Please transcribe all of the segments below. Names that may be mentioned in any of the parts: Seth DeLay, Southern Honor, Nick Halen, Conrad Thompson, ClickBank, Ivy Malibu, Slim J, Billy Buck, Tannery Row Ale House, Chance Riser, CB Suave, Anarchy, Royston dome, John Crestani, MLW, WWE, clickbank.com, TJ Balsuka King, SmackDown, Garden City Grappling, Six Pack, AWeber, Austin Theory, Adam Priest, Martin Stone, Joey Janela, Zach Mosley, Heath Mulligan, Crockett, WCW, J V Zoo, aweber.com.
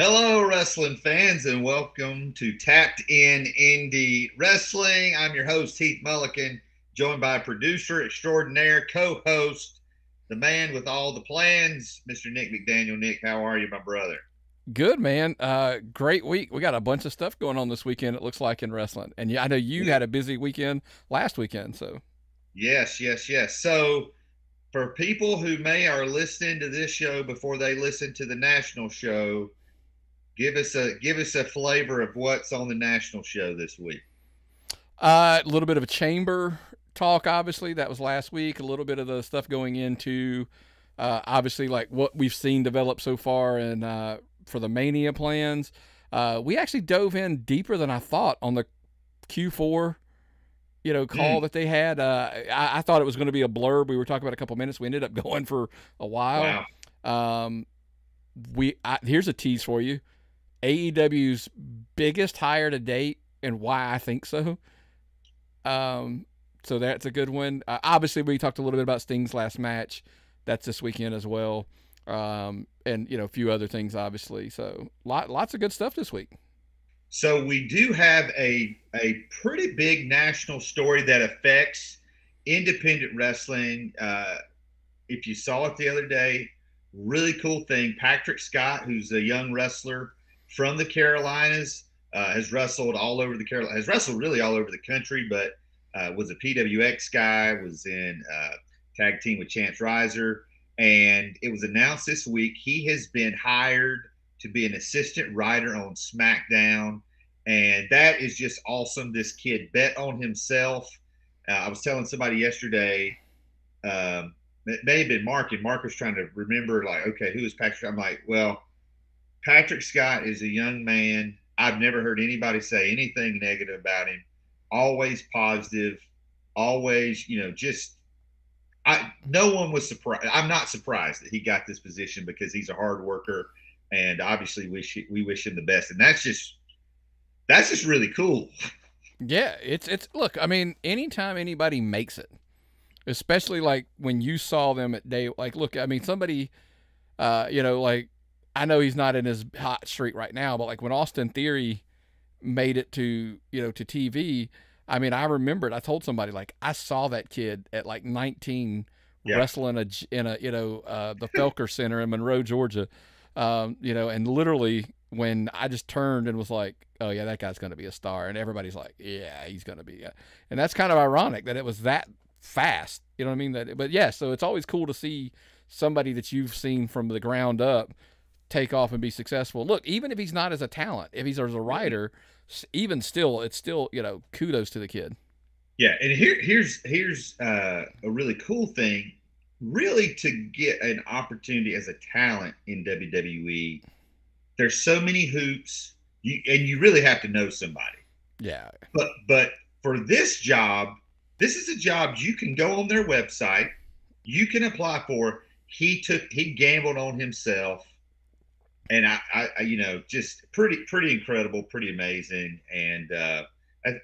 Hello, wrestling fans, and welcome to Tapped In Indie Wrestling. I'm your host, Heath Mulligan, joined by producer extraordinaire, co-host, the man with all the plans, Mr. Nick McDaniel. Nick, how are you, my brother? Good, man. Great week. We got a bunch of stuff going on this weekend, it looks like, in wrestling. And I know you had a busy weekend last weekend, so. Yes. So, for people who may are listening to this show before they listen to the national show, Give us a flavor of what's on the national show this week. A little bit of a chamber talk, obviously. That was last week. A little bit of the stuff going into, obviously, like what we've seen develop so far and for the Mania plans. We actually dove in deeper than I thought on the Q4, call that they had. I thought it was going to be a blurb. We were talking about a couple minutes. We ended up going for a while. Wow. Here's a tease for you. AEW's biggest hire to date and why I think so. So that's a good one. Obviously, we talked a little bit about Sting's last match. That's this weekend as well. And, a few other things, obviously. So lots of good stuff this week. So we do have a pretty big national story that affects independent wrestling. If you saw it the other day, really cool thing. Patrick Scott, who's a young wrestler from the Carolinas, has wrestled all over the Carolinas, has wrestled really all over the country, but was a PWX guy, was in tag team with Chance Riser, and it was announced this week he has been hired to be an assistant writer on SmackDown, and that is just awesome. This kid bet on himself. I was telling somebody yesterday, it may have been Mark, and Mark was trying to remember, like, okay, who is Patrick? I'm like, well, Patrick Scott is a young man. I've never heard anybody say anything negative about him. Always positive. Always, no one was surprised. I'm not surprised that he got this position because he's a hard worker, and obviously we wish him the best. And that's just really cool. Yeah, it's look, I mean, anytime anybody makes it, especially like when you saw them at day, like, look, I mean, somebody, like, I know he's not in his hot streak right now, but like when Austin Theory made it to, to TV, I mean, I remembered, I told somebody, like, I saw that kid at like 19 wrestling the Felker Center in Monroe, Georgia, and literally when I just turned and was like, oh yeah, that guy's going to be a star. And everybody's like, yeah, he's going to be. And that's kind of ironic that it was that fast, but yeah, so it's always cool to see somebody that you've seen from the ground up take off and be successful. Look, even if he's not as a talent, if he's as a writer, even still, it's still, kudos to the kid. Yeah. And here's a really cool thing, really, to get an opportunity as a talent in WWE. There's so many hoops, and you really have to know somebody. Yeah. But for this job, this is a job you can go on their website, you can apply for. He gambled on himself, and I just pretty incredible, pretty amazing, and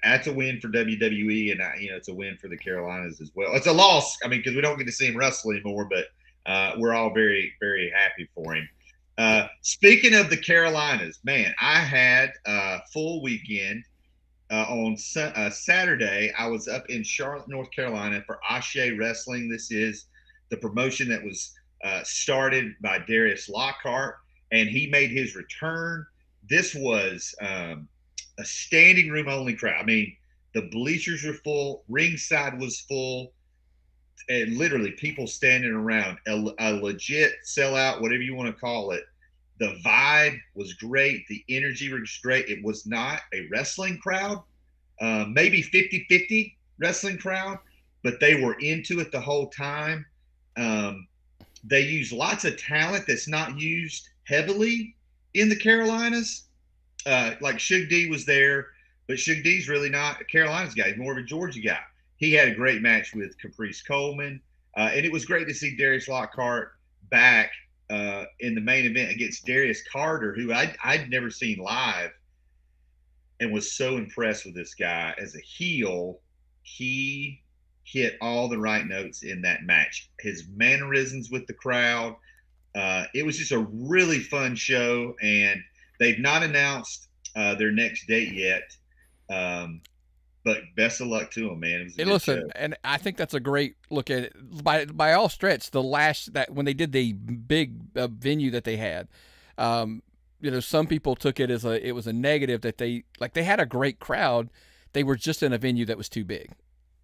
that's a win for WWE, and it's a win for the Carolinas as well. It's a loss, I mean, because we don't get to see him wrestle anymore, but we're all very, very happy for him. Speaking of the Carolinas, man, I had a full weekend. On Saturday, I was up in Charlotte, North Carolina for Ashe Wrestling. This is the promotion that was started by Darius Lockhart, and he made his return. This was a standing room only crowd. I mean, the bleachers were full, ringside was full, and literally people standing around, a legit sellout, whatever you want to call it. The vibe was great. The energy was great. It was not a wrestling crowd, maybe 50-50 wrestling crowd, but they were into it the whole time. They used lots of talent that's not used heavily in the Carolinas. Like Suge D was there, but Suge D's really not a Carolinas guy. He's more of a Georgia guy. He had a great match with Caprice Coleman, and it was great to see Darius Lockhart back in the main event against Darius Carter, who I'd never seen live, and was so impressed with this guy as a heel. He hit all the right notes in that match. His mannerisms with the crowd. It was just a really fun show, and They've not announced their next date yet, but best of luck to them, man. It was a good show. And I think that's a great look at it. By all stretch, the last that when they did the big venue that they had, you know, some people took it as it was a negative that they had a great crowd. They were just in a venue that was too big.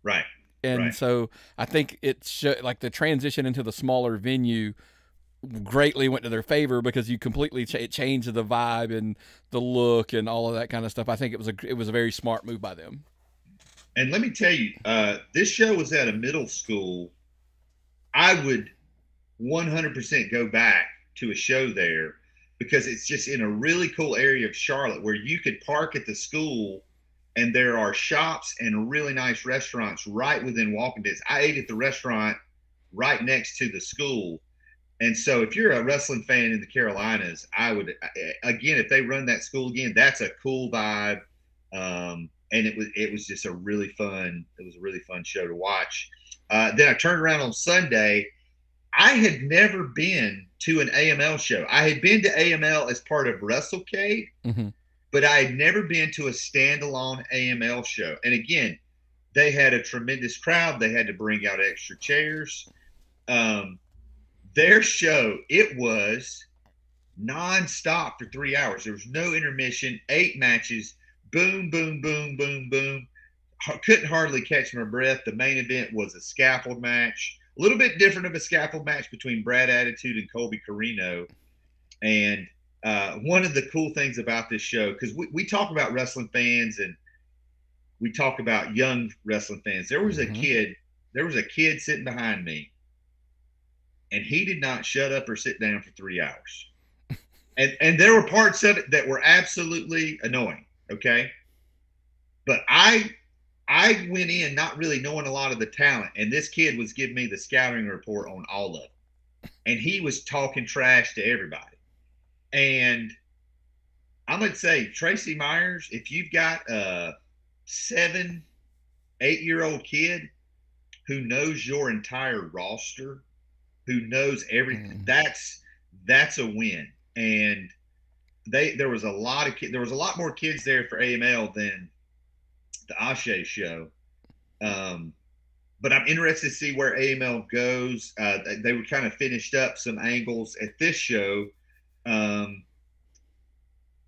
Right. And so I think it's like the transition into the smaller venue greatly went to their favor, because you completely changed the vibe and the look and all of that kind of stuff. I think it was a very smart move by them. And let me tell you, this show was at a middle school. I would 100% go back to a show there, because it's just in a really cool area of Charlotte where you could park at the school, and there are shops and really nice restaurants right within walking distance. I ate at the restaurant right next to the school. And so if you're a wrestling fan in the Carolinas, I would, again, if they run that school again, that's a cool vibe. And it was just a really fun show to watch. Then I turned around on Sunday. I had never been to an AML show. I had been to AML as part of WrestleCade, but I had never been to a standalone AML show. And again, they had a tremendous crowd. They had to bring out extra chairs. Their show, it was nonstop for 3 hours. There was no intermission, 8 matches. Boom, boom, boom, boom, boom. Couldn't hardly catch my breath. The main event was a scaffold match. A little bit different of a scaffold match between Brad Attitude and Colby Carino. And one of the cool things about this show, because we talk about wrestling fans and we talk about young wrestling fans. There was a kid. There was a kid sitting behind me, and he did not shut up or sit down for 3 hours. And there were parts of it that were absolutely annoying. Okay. But I went in not really knowing a lot of the talent, and this kid was giving me the scouting report on all of it. And he was talking trash to everybody. And I'm going to say, Tracy Myers, if you've got a 7-8-year-old kid who knows your entire roster, who knows everything, that's a win. And there was a lot more kids there for AML than the Ashe show. But I'm interested to see where AML goes. They were kind of finished up some angles at this show.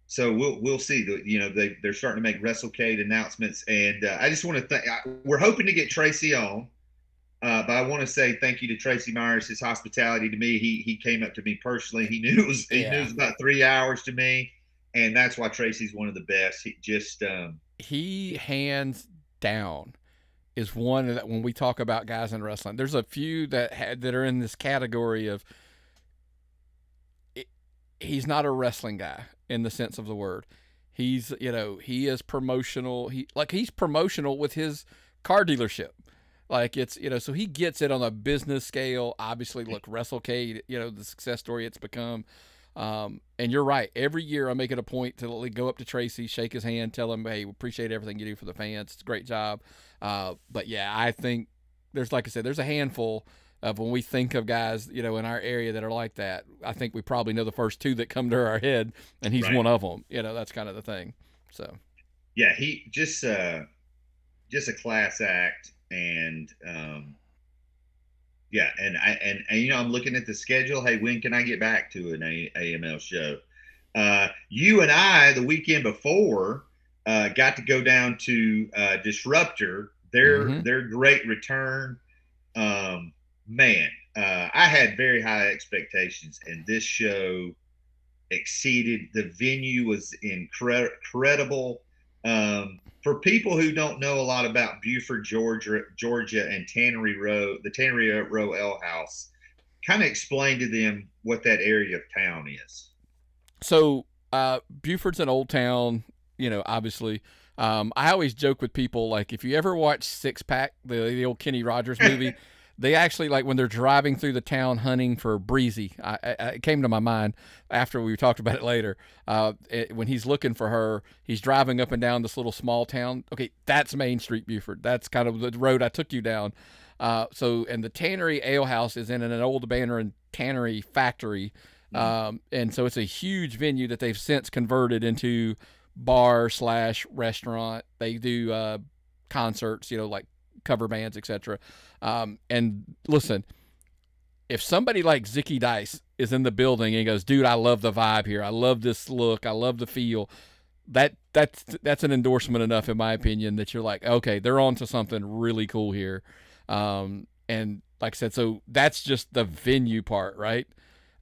So we'll see. You know, they're starting to make WrestleCade announcements, and I just want to thank. We're hoping to get Tracy on, but I want to say thank you to Tracy Myers. His hospitality to me. He came up to me personally. He knew it was about 3 hours to me, and that's why Tracy's one of the best. He just he hands down is one that when we talk about guys in wrestling, there's a few that are in this category of. He's not a wrestling guy in the sense of the word. He's, you know, he is promotional. He's promotional with his car dealership. Like it's, you know, so he gets it on a business scale. Obviously, look, WrestleCade, you know, the success story it's become. And you're right. Every year I make it a point to go up to Tracy, shake his hand, tell him, hey, we appreciate everything you do for the fans. It's a great job. But yeah, I think there's, like I said, there's a handful of when we think of guys, you know, in our area that are like that. I think we probably know the first two that come to our head, and he's one of them. You know, that's kind of the thing. So, yeah, he just a class act, and yeah, and you know, I'm looking at the schedule. Hey, when can I get back to an AML show? You and I, the weekend before, got to go down to Disruptor. Their great return. Man, I had very high expectations, and this show exceeded. The venue was incredible. For people who don't know a lot about Buford, Georgia, and Tannery Row, the Tannery Row Ale House, kind of explain to them what that area of town is. So Buford's an old town, you know, obviously. I always joke with people, like, if you ever watch Six Pack, the old Kenny Rogers movie, they actually, like, when they're driving through the town hunting for Breezy, it came to my mind after we talked about it later. When he's looking for her, he's driving up and down this little small town. Okay, that's Main Street Buford. That's kind of the road I took you down. And the Tannery Ale House is in an old abandoned tannery factory And so it's a huge venue that they've since converted into bar slash restaurant. They do concerts, you know, like cover bands, etc. And listen, if somebody like Zicky Dice is in the building and goes, dude, I love the vibe here, I love this look, I love the feel, that's an endorsement enough, in my opinion, that you're like, okay, they're on to something really cool here. And like I said, so that's just the venue part, right?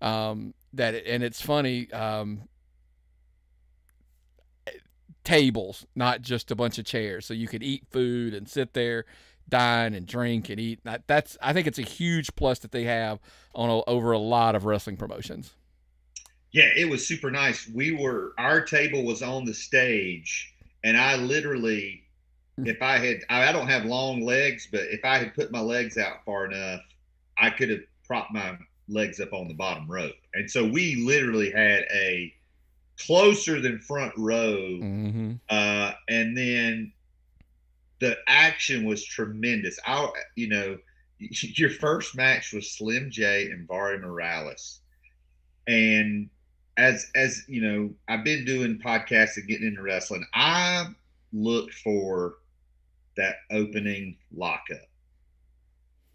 And it's funny, tables, not just a bunch of chairs. So you could eat food and sit there, dine and drink and eat. That's, I think it's a huge plus that they have on over a lot of wrestling promotions. Yeah, it was super nice. Our table was on the stage, and I literally, if I had, I don't have long legs, but if I had put my legs out far enough, I could have propped my legs up on the bottom rope. And so we literally had a closer than front row. Mm-hmm. And then the action was tremendous. You know, your first match was Slim J and Vari Morales. And as you know, I've been doing podcasts and getting into wrestling. I looked for that opening lockup.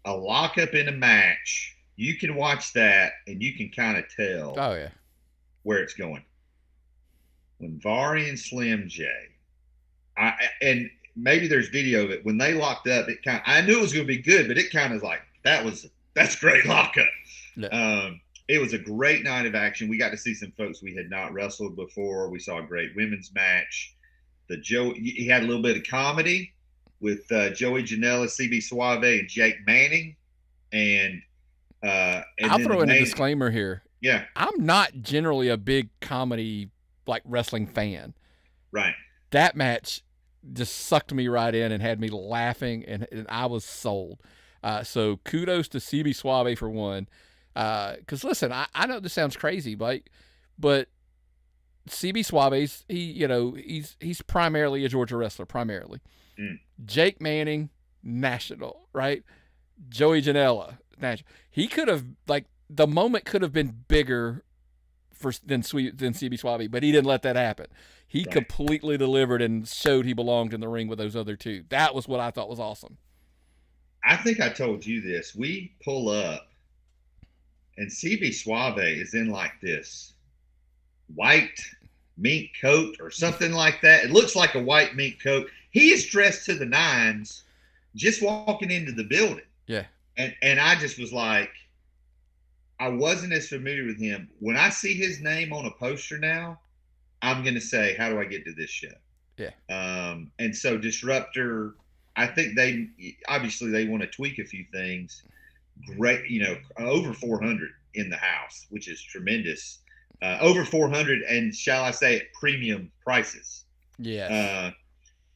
A lockup in a match, you can watch that and you can kind of tell where it's going. When Vari and Slim J, and maybe there's video of it, when they locked up, it kind of, I knew it was going to be good, but it kind of like, that's great lockup. Yeah. It was a great night of action. We got to see some folks we had not wrestled before. We saw a great women's match. He had a little bit of comedy with Joey Janela, CB Suave, and Jake Manning. And I'll throw in a disclaimer here. Yeah, I'm not generally a big comedy like wrestling fan. Right. That match just sucked me right in and had me laughing, and I was sold. So kudos to CB Suave for one. Because listen, I know this sounds crazy, but CB Suave's, he's primarily a Georgia wrestler, primarily. Mm. Jake Manning, national, right? Joey Janela, national. He could have, like, the moment could have been bigger than CB Suave, but he didn't let that happen. He completely delivered and showed he belonged in the ring with those other two. That was what I thought was awesome. I think I told you this. We pull up, and CB Suave is in like this white mink coat or something like that. It looks like a white mink coat. He is dressed to the nines, just walking into the building. Yeah. And I just was like, I wasn't as familiar with him. When I see his name on a poster now, I'm going to say, how do I get to this show? Yeah. And so Disruptor, I think they want to tweak a few things. Great, you know, over 400 in the house, which is tremendous. Over 400, and shall I say, at premium prices. Yeah.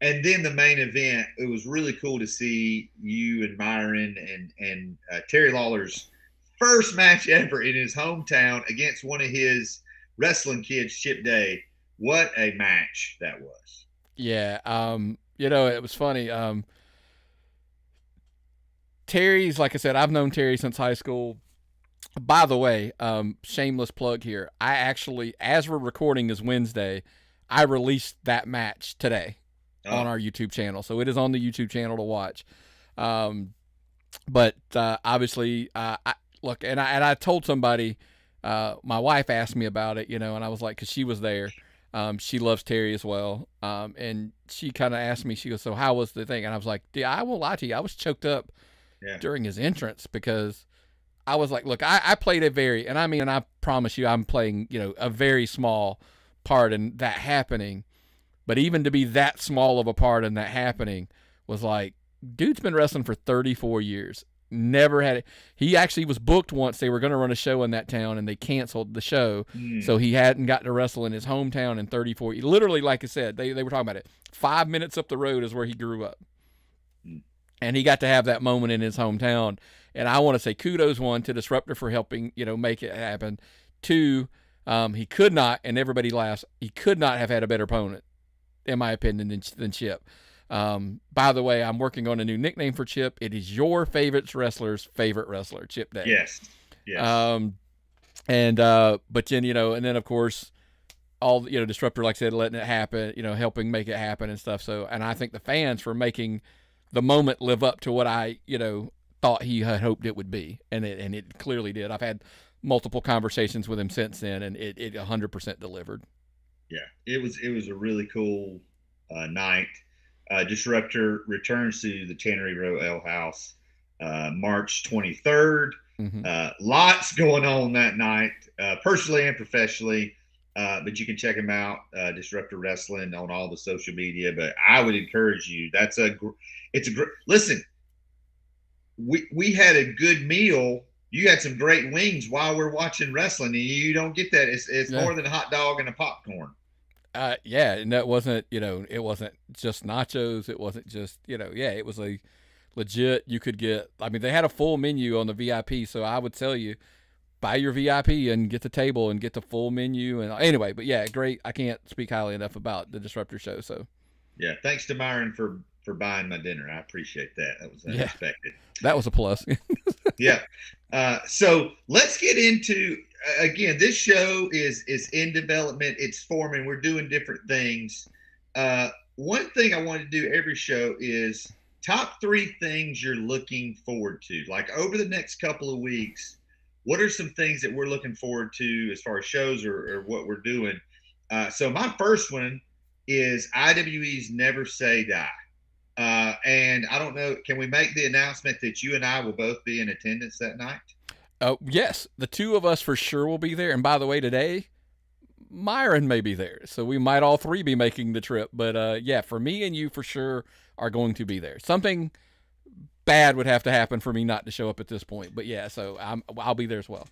And then the main event, it was really cool to see you and Myron and Terry Lawler's first match ever in his hometown against one of his wrestling kids, Chip Day. What a match that was. Yeah. You know, it was funny. Terry's, like I said, I've known Terry since high school. By the way, shameless plug here. I actually, as we're recording this Wednesday, I released that match today on our YouTube channel. So it is on the YouTube channel to watch. But obviously, look, and I told somebody, my wife asked me about it, you know, and I was like, because she was there. She loves Terry as well. And she kind of asked me, she goes, so how was the thing? And I was like, yeah, I won't lie to you, I was choked up. Yeah. During his entrance, because I was like, look, I played a very, and I mean, I promise you, I'm playing, you know, a very small part in that happening, but even to be that small of a part in that happening was like, dude's been wrestling for 34 years. Never had it. He actually was booked once. They were going to run a show in that town and they canceled the show. Mm. So he hadn't gotten to wrestle in his hometown in 34. Literally, like I said, they were talking about it. 5 minutes up the road is where he grew up. And he got to have that moment in his hometown. And I want to say kudos, one, to Disruptor for helping, you know, make it happen. Two, he could not, and everybody laughs, he could not have had a better opponent, in my opinion, than Chip. By the way, I'm working on a new nickname for Chip. It is your favorite wrestler's favorite wrestler, Chip Day. Yes. Yes. And but then, you know, and then of course all, you know, Disruptor, like I said, letting it happen, you know, helping make it happen and stuff. So, and I think the fans for making the moment live up to what I, you know, thought he had hoped it would be. And it clearly did. I've had multiple conversations with him since then, and it 100% delivered. Yeah, it was a really cool night. Disruptor returns to the Tannery Row Ale House March 23rd. Mm-hmm. Lots going on that night, personally and professionally. But you can check him out, Disruptor Wrestling, on all the social media. But I would encourage you. That's a, it's a great. Listen, we had a good meal. You had some great wings while we're watching wrestling, and you don't get that. It's yeah. More than a hot dog and a popcorn. Yeah, and that wasn't, you know, it wasn't just nachos. It wasn't just, you know, yeah, it was a legit. You could get. I mean, they had a full menu on the VIP, so I would tell you, buy your VIP and get the table and get the full menu. And anyway, but yeah, great. I can't speak highly enough about the Disruptor show. So yeah, thanks to Myron for buying my dinner. I appreciate that. That was unexpected. Yeah, that was a plus. Yeah. So let's get into, again, this show is in development. It's forming. We're doing different things. One thing I want to do every show is top three things you're looking forward to, like over the next couple of weeks. What are some things that we're looking forward to as far as shows or what we're doing? So my first one is IWE's Never Say Die. And I don't know, can we make the announcement that you and I will both be in attendance that night? Yes, the two of us for sure will be there. And by the way, today, Myron may be there. So we might all three be making the trip. But yeah, for me and you for sure are going to be there. Something bad would have to happen for me not to show up at this point, but yeah, so I'll be there as well.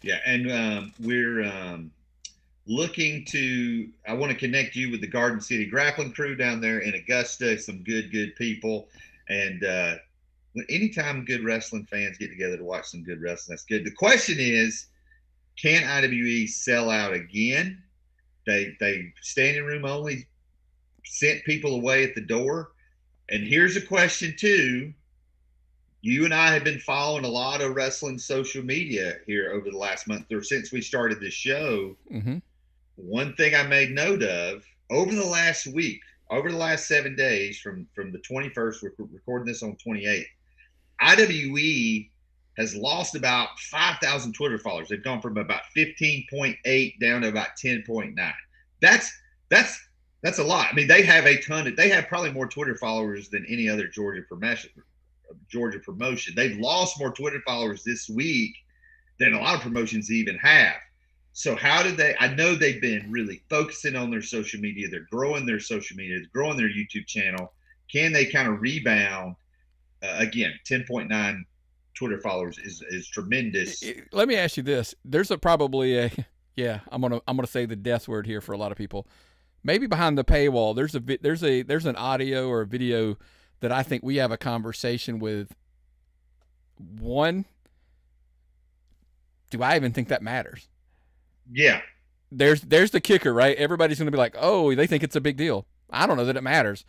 Yeah, and we're looking to, I want to connect you with the Garden City Grappling Crew down there in Augusta. Some good people, and anytime good wrestling fans get together to watch some good wrestling, that's good. The question is, can IWE sell out again? They standing room only sent people away at the door. And here's a question too. You and I have been following a lot of wrestling social media here over the last month or since we started this show. Mm-hmm. One thing I made note of over the last week, over the last 7 days from the 21st, we're recording this on 28th, IWE has lost about 5,000 Twitter followers. They've gone from about 15.8 down to about 10.9. That's a lot. I mean, they have a ton of, they have probably more Twitter followers than any other Georgia promotion. They've lost more Twitter followers this week than a lot of promotions even have. So how did they, I know they've been really focusing on their social media. They're growing their social media, they're growing their YouTube channel. Can they kind of rebound? Again, 10.9 Twitter followers is tremendous. Let me ask you this. There's a probably a, yeah, I'm going to say the death word here for a lot of people. Maybe behind the paywall, there's an audio or a video that I think we have a conversation with. One, do I even think that matters? Yeah. There's the kicker, right? Everybody's going to be like, oh, they think it's a big deal. I don't know that it matters.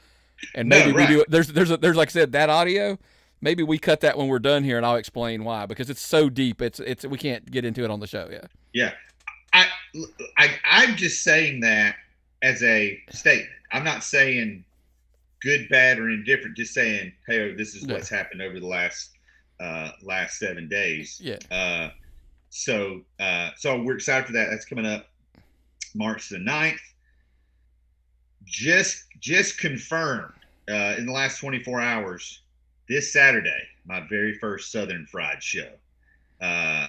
And maybe no, right. We do. There's like I said, that audio. Maybe we cut that when we're done here, and I'll explain why, because it's so deep. It's we can't get into it on the show. Yeah. Yeah. I'm just saying that as a statement. I'm not saying good, bad, or indifferent, just saying, hey, this is what's happened over the last 7 days. Yeah. So we're excited for that. That's coming up March the 9th. Just confirmed in the last 24 hours, this Saturday, my very first Southern Fried show. I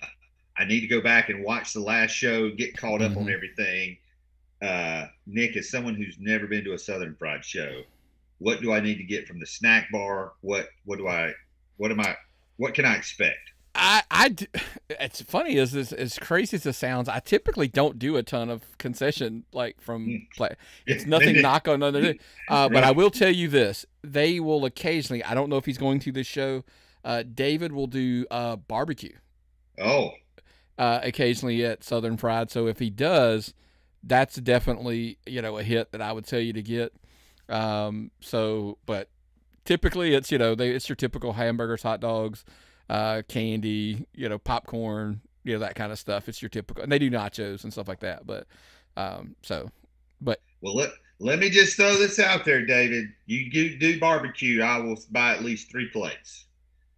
need to go back and watch the last show, get caught up on everything. Nick, as someone who's never been to a Southern Fried show, what do I need to get from the snack bar? What can I expect? It's funny as crazy as it sounds. I typically don't do a ton of concession, like from play. It's nothing knock on another day. But I will tell you this, they will occasionally, I don't know if he's going to this show. David will do barbecue. Oh, occasionally at Southern Fried. So if he does, that's definitely, you know, a hit that I would tell you to get. But typically it's, you know, it's your typical hamburgers, hot dogs, candy, you know, popcorn, you know, that kind of stuff. It's your typical, and they do nachos and stuff like that. But well, let me just throw this out there, David. You do barbecue, I will buy at least 3 plates,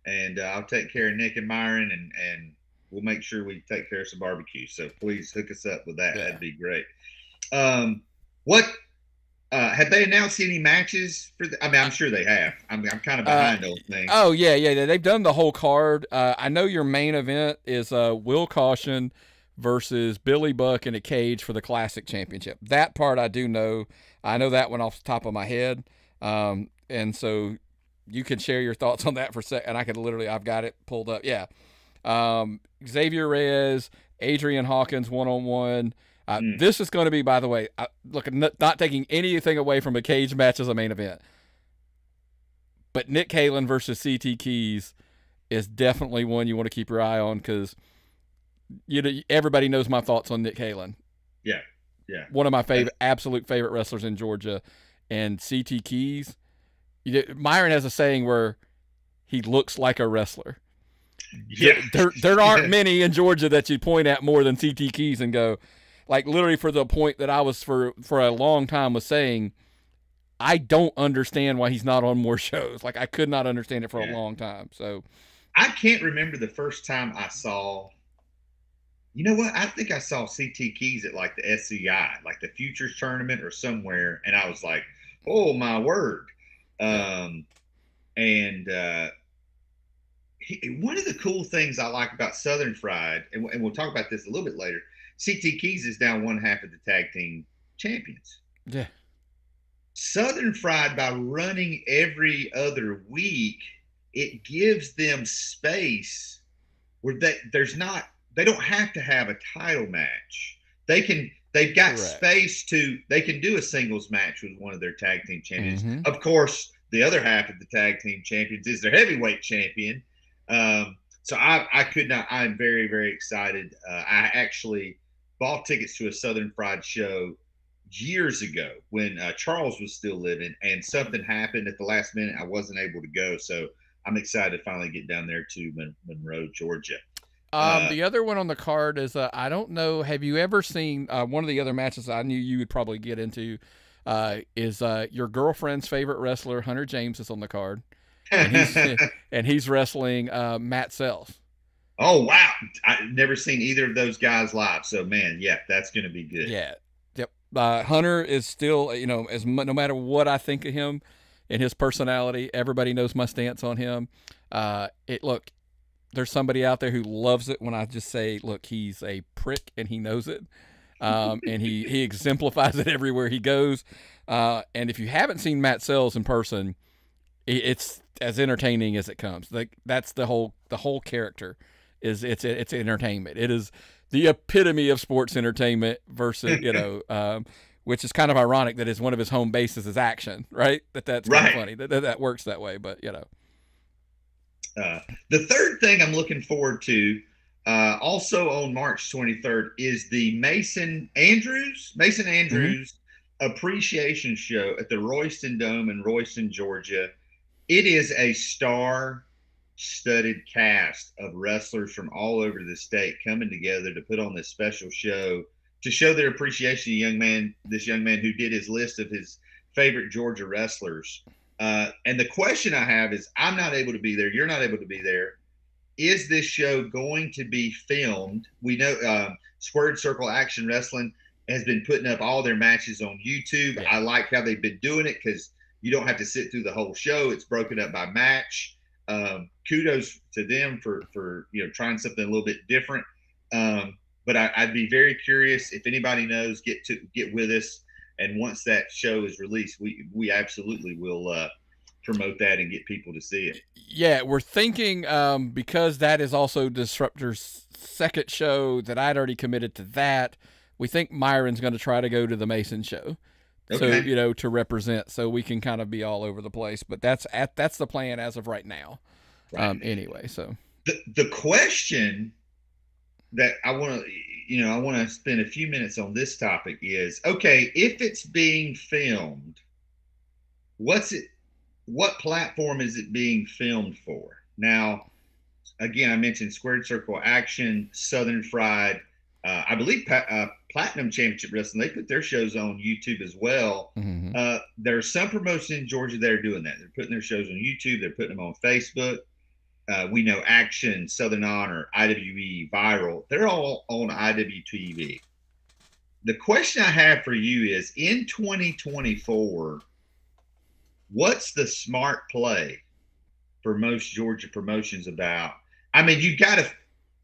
and I'll take care of Nick and Myron, and we'll make sure we take care of some barbecue. So please hook us up with that. Yeah. That'd be great. Have they announced any matches for the, I mean, I'm sure they have. I'm kind of behind those things. Oh, yeah. They've done the whole card. I know your main event is Will Caution versus Billy Buck in a cage for the Classic Championship. That part I do know. I know that one off the top of my head. And so you can share your thoughts on that for a second. And I could literally, I've got it pulled up. Yeah. Xavier Reyes, Adrian Hawkins, one-on-one. This is going to be, by the way, look, not taking anything away from a cage match as a main event, but Nick Halen versus CT Keys is definitely one you want to keep your eye on, because you know, everybody knows my thoughts on Nick Halen. Yeah, yeah. One of my favorite, absolute favorite wrestlers in Georgia, and CT Keys. You know, Myron has a saying where he looks like a wrestler. Yeah. There aren't many in Georgia that you point at more than CT Keys and go, like, literally for the point that I was for a long time was saying, I don't understand why he's not on more shows. Like, I could not understand it for a long time. So I can't remember the first time I saw, you know what? I think I saw CT Keys at like the SEI, like the Futures Tournament or somewhere. And I was like, oh my word. One of the cool things I like about Southern Fried, and we'll talk about this a little bit later, CT Keys is down 1/2 of the tag team champions. Yeah. Southern Fried, by running every other week, it gives them space where they don't have to have a title match. They've got space they can do a singles match with one of their tag team champions. Mm-hmm. Of course, the other half of the tag team champions is their heavyweight champion. So I could not, I'm very, very excited. I actually bought tickets to a Southern Fried show years ago when Charles was still living, and something happened at the last minute. I wasn't able to go. So I'm excited to finally get down there to Monroe, Georgia. The other one on the card is, I don't know, have you ever seen one of the other matches I knew you would probably get into is your girlfriend's favorite wrestler, Hunter James, is on the card. And he's wrestling Matt Sells. Oh, wow. I've never seen either of those guys live. So, man, yeah, that's going to be good. Yeah. Yep. Hunter is still, you know, no matter what I think of him and his personality, everybody knows my stance on him. Look, there's somebody out there who loves it when I just say, look, he's a prick and he knows it. And he exemplifies it everywhere he goes. And if you haven't seen Matt Sells in person, it's as entertaining as it comes. Like, that's the whole character is it's entertainment. It is the epitome of sports entertainment versus, you know, which is kind of ironic that is one of his home bases is action, right? That's right. Kind of funny that works that way, but you know. The third thing I'm looking forward to, also on March 23rd, is the Mason Andrews Appreciation Show at the Royston Dome in Royston, Georgia. It is a star-studded cast of wrestlers from all over the state coming together to put on this special show to show their appreciation to this young man who did his list of his favorite Georgia wrestlers. And the question I have is, I'm not able to be there. You're not able to be there. Is this show going to be filmed? We know Squared Circle Action Wrestling has been putting up all their matches on YouTube. Yeah. I like how they've been doing it because you don't have to sit through the whole show. It's broken up by match. Kudos to them for you know, trying something a little bit different. But I'd be very curious. If anybody knows, get with us. And once that show is released, we absolutely will promote that and get people to see it. Yeah, we're thinking because that is also Disruptor's second show that I'd already committed to that. We think Myron's going to try to go to the Mason show. Okay. So, you know, to represent, so we can kind of be all over the place, but that's the plan as of right now. Right. Anyway, so the question that I want to spend a few minutes on this topic is, okay, if it's being filmed, what platform is it being filmed for? Now, again, I mentioned Squared Circle Action, Southern Fried, I believe Platinum Championship Wrestling. They put their shows on YouTube as well. Mm-hmm. There are some promotions in Georgia that are doing that. They're putting their shows on YouTube. They're putting them on Facebook. We know Action, Southern Honor, IWE, Viral. They're all on IWTV. The question I have for you is, in 2024, what's the smart play for most Georgia promotions about? I mean, you got to,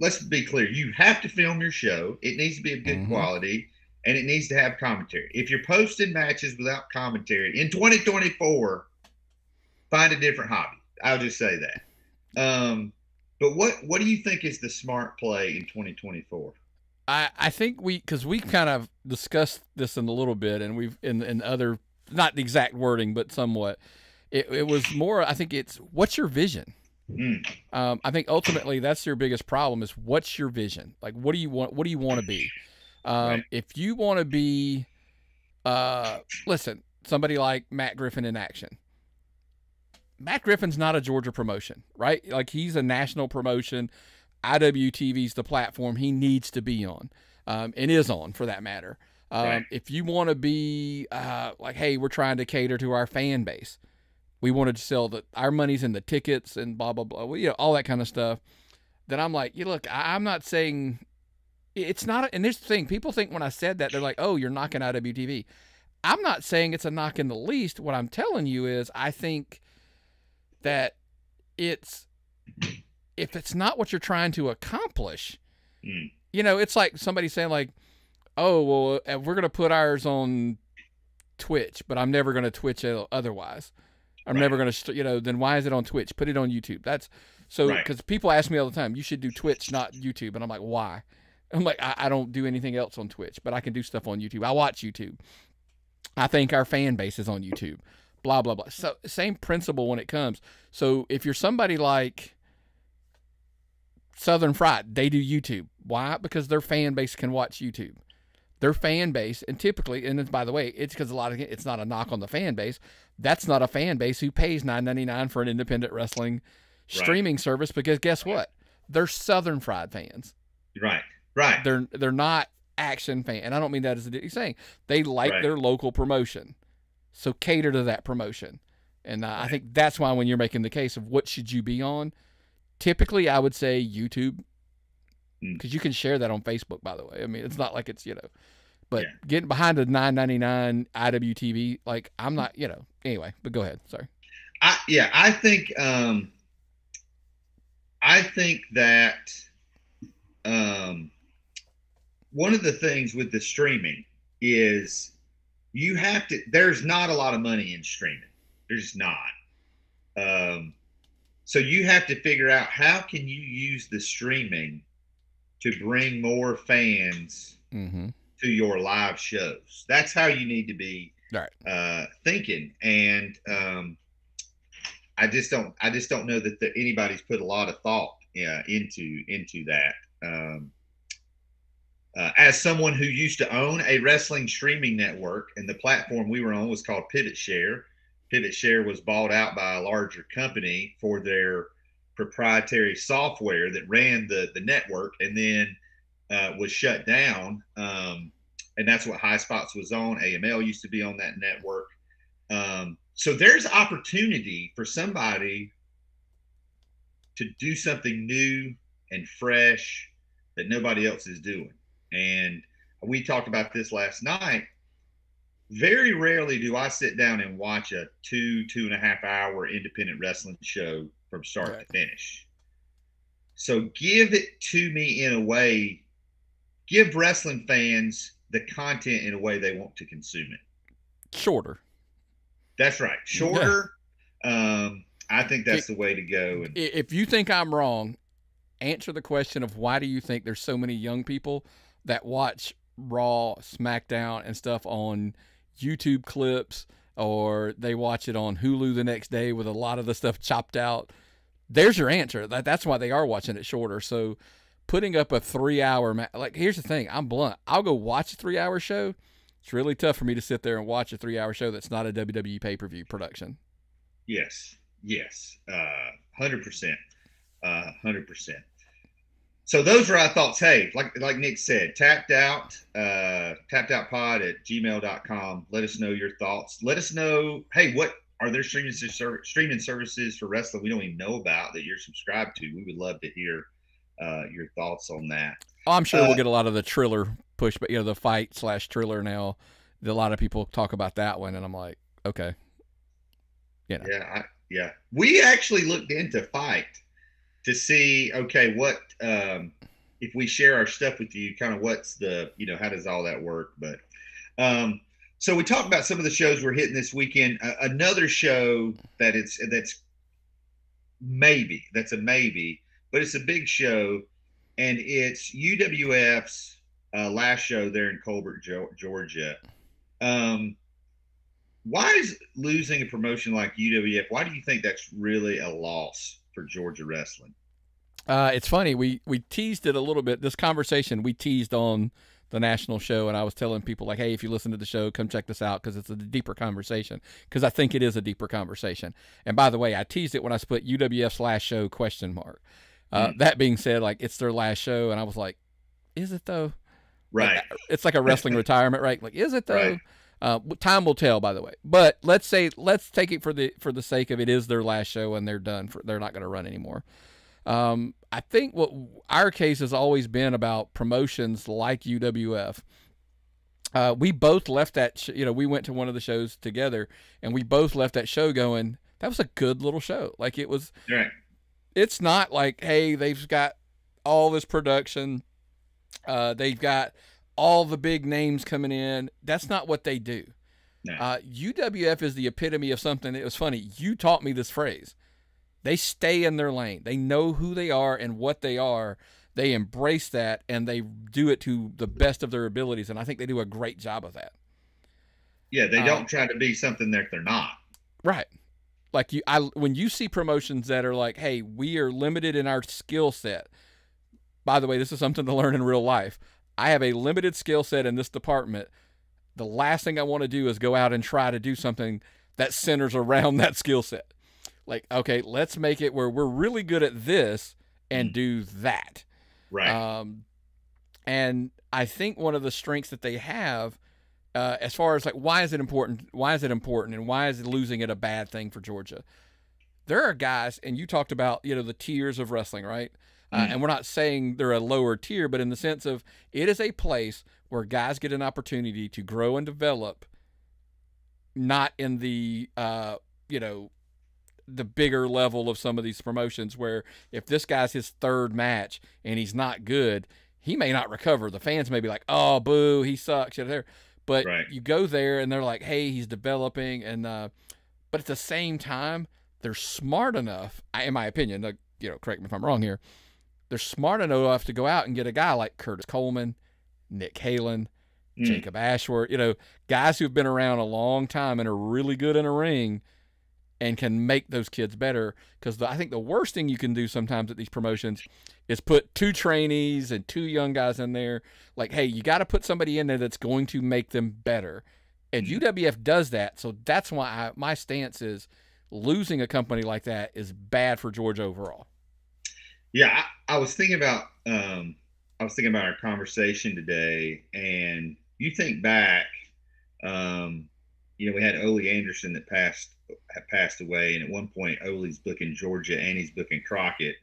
let's be clear, you have to film your show. It needs to be of good mm-hmm. quality, and it needs to have commentary. If you're posting matches without commentary, in 2024, find a different hobby. I'll just say that. But what do you think is the smart play in 2024? I think because we kind of discussed this in a little bit, and we've in other, not the exact wording, but somewhat. It was more, I think it's, what's your vision? Mm. I think ultimately that's your biggest problem is, what's your vision? Like, what do you want? What do you want to be? Right. If you want to be, listen, somebody like Matt Griffin in Action. Matt Griffin's not a Georgia promotion, right? Like, he's a national promotion. IWTV's the platform he needs to be on, and is on, for that matter. Right. If you want to be like, hey, we're trying to cater to our fan base. We wanted to sell our money's in the tickets and blah, blah, blah, you know, all that kind of stuff. Then I'm like, yeah, look, I'm not saying it's not. And this thing, people think when I said that, they're like, oh, you're knocking IWTV. I'm not saying it's a knock in the least. What I'm telling you is, I think that it's, if it's not what you're trying to accomplish, you know, it's like somebody saying like, oh, well, we're going to put ours on Twitch, but I'm never going to Twitch otherwise. I'm right. never going to, you know, then why is it on Twitch? Put it on YouTube. That's so, because right. people ask me all the time, you should do Twitch, not YouTube. And I'm like, why? I'm like, I don't do anything else on Twitch, but I can do stuff on YouTube. I watch YouTube. I think our fan base is on YouTube, blah, blah, blah. So same principle when it comes. So if you're somebody like Southern Fried, they do YouTube. Why? Because their fan base can watch YouTube. Their fan base, and typically, and by the way, it's because a lot of, it's not a knock on the fan base. That's not a fan base who pays $9.99 for an independent wrestling streaming service, because guess what? They're Southern Fried fans. Right, right. They're not Action fan, and I don't mean that as a saying. They like their local promotion, so cater to that promotion. And I think that's why when you're making the case of what should you be on, typically I would say YouTube, because you can share that on Facebook, by the way. I mean, it's not like it's, you know, but getting behind a $9.99 IWTV, like, I'm not, you know, anyway, but go ahead. Sorry. I think, I think that one of the things with the streaming is you have to, there's not a lot of money in streaming. There's not. So you have to figure out, how can you use the streaming to bring more fans to your live shows? That's how you need to be thinking. And I just don't know that anybody's put a lot of thought into that. As someone who used to own a wrestling streaming network, and the platform we were on was called Pivot Share. Pivot Share was bought out by a larger company for their proprietary software that ran the network, and then was shut down. And that's what High Spots was on. AML used to be on that network. So there's opportunity for somebody to do something new and fresh that nobody else is doing. And we talked about this last night. Very rarely do I sit down and watch a 2.5 hour independent wrestling show from start to finish. So give it to me in a way, give wrestling fans the content in a way they want to consume it. Shorter. That's right. Shorter. I think that's the way to go. And if you think I'm wrong, answer the question of, why do you think there's so many young people that watch Raw, SmackDown, and stuff on YouTube clips, or they watch it on Hulu the next day with a lot of the stuff chopped out? There's your answer. That's why they are watching it shorter. So putting up a 3-hour, like, here's the thing, I'm blunt. I'll go watch a 3-hour show. It's really tough for me to sit there and watch a 3-hour show that's not a WWE pay-per-view production. Yes. Yes. 100%. 100%. So those are our thoughts. Hey, like Nick said, tappedoutpod@gmail.com. Let us know your thoughts. Let us know, hey, what are there streaming services for wrestling we don't even know about that you're subscribed to? We would love to hear your thoughts on that. I'm sure we'll get a lot of the Triller push, but, you know, the Fight/Triller now, a lot of people talk about that one, and I'm like, okay. You know. Yeah. We actually looked into Fight to see, okay, what if we share our stuff with you, kind of what's the, you know, how does all that work? But so we talked about some of the shows we're hitting this weekend. Another show that that's a maybe, but it's a big show, and it's UWF's last show there in Colbert, Georgia. Why is losing a promotion like UWF, why do you think that's really a loss for Georgia wrestling? It's funny. We teased it a little bit. This conversation we teased on the national show, and I was telling people, like, hey, if you listen to the show, come check this out because it's a deeper conversation, because I think it is a deeper conversation. And by the way, I teased it when I put UWF's last show ? That being said, like, it's their last show, and I was like, is it though? Right. Like, it's like a wrestling retirement, right? Like, is it though? Right. Time will tell, by the way, but let's take it for the sake of it is their last show and they're done for, they're not going to run anymore. I think what our case has always been about promotions like UWF. We both left that, you know, we went to one of the shows together and we both left that show going, that was a good little show. Like, it was, yeah. It's not like, hey, they've got all this production. They've got all the big names coming in. That's not what they do. No. UWF is the epitome of something. It was funny. You taught me this phrase. They stay in their lane. They know who they are and what they are. They embrace that, and they do it to the best of their abilities, and I think they do a great job of that. Yeah, they don't try to be something that they're not. Right. Like, when you see promotions that are like, hey, we are limited in our skill set. By the way, this is something to learn in real life. I have a limited skill set in this department. The last thing I want to do is go out and try to do something that centers around that skill set. Like, okay, let's make it where we're really good at this and do that. Right. And I think one of the strengths that they have, as far as like, why is it important? Why is it important? And why is losing it a bad thing for Georgia? There are guys, and you talked about, you know, the tiers of wrestling, right? And we're not saying they're a lower tier, but in the sense of it is a place where guys get an opportunity to grow and develop, not in the, you know, the bigger level of some of these promotions where if this guy's his third match and he's not good, he may not recover. The fans may be like, oh, boo, he sucks. But right. You go there and they're like, hey, he's developing. And but at the same time, they're smart enough, in my opinion, like, you know, correct me if I'm wrong here, they're smart enough to go out and get a guy like Curtis Coleman, Nick Halen, Jacob Ashworth, you know, guys who've been around a long time and are really good in a ring and can make those kids better. Because I think the worst thing you can do sometimes at these promotions is put two trainees and two young guys in there. Like, hey, you got to put somebody in there that's going to make them better. And UWF does that. So that's why my stance is losing a company like that is bad for Georgia overall. Yeah, I was thinking about our conversation today, and you think back, you know, we had Ole Anderson that passed away, and at one point Ole's booking Georgia and he's booking Crockett.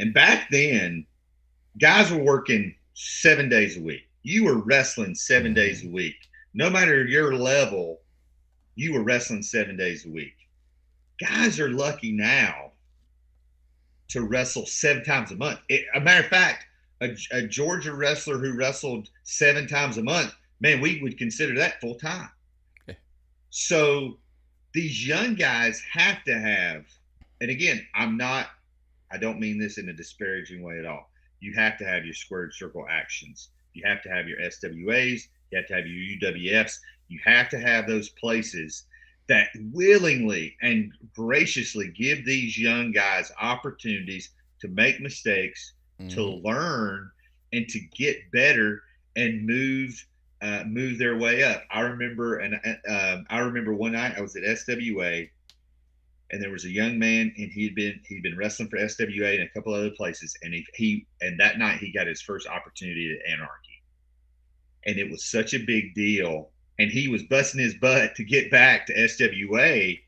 And back then, guys were working 7 days a week. You were wrestling 7 days a week. No matter your level, you were wrestling 7 days a week. Guys are lucky now to wrestle 7 times a month. A matter of fact, a Georgia wrestler who wrestled 7 times a month, man, we would consider that full time. Okay. So these young guys have to have, and again, I don't mean this in a disparaging way at all. You have to have your squared circle actions. You have to have your SWAs. You have to have your UWFs. You have to have those places that willingly and graciously give these young guys opportunities to make mistakes, to learn, and to get better and move their way up. I remember one night I was at SWA and there was a young man, and he'd been wrestling for SWA and a couple other places, and he that night he got his first opportunity at Anarchy, and it was such a big deal, and he was busting his butt to get back to SWA,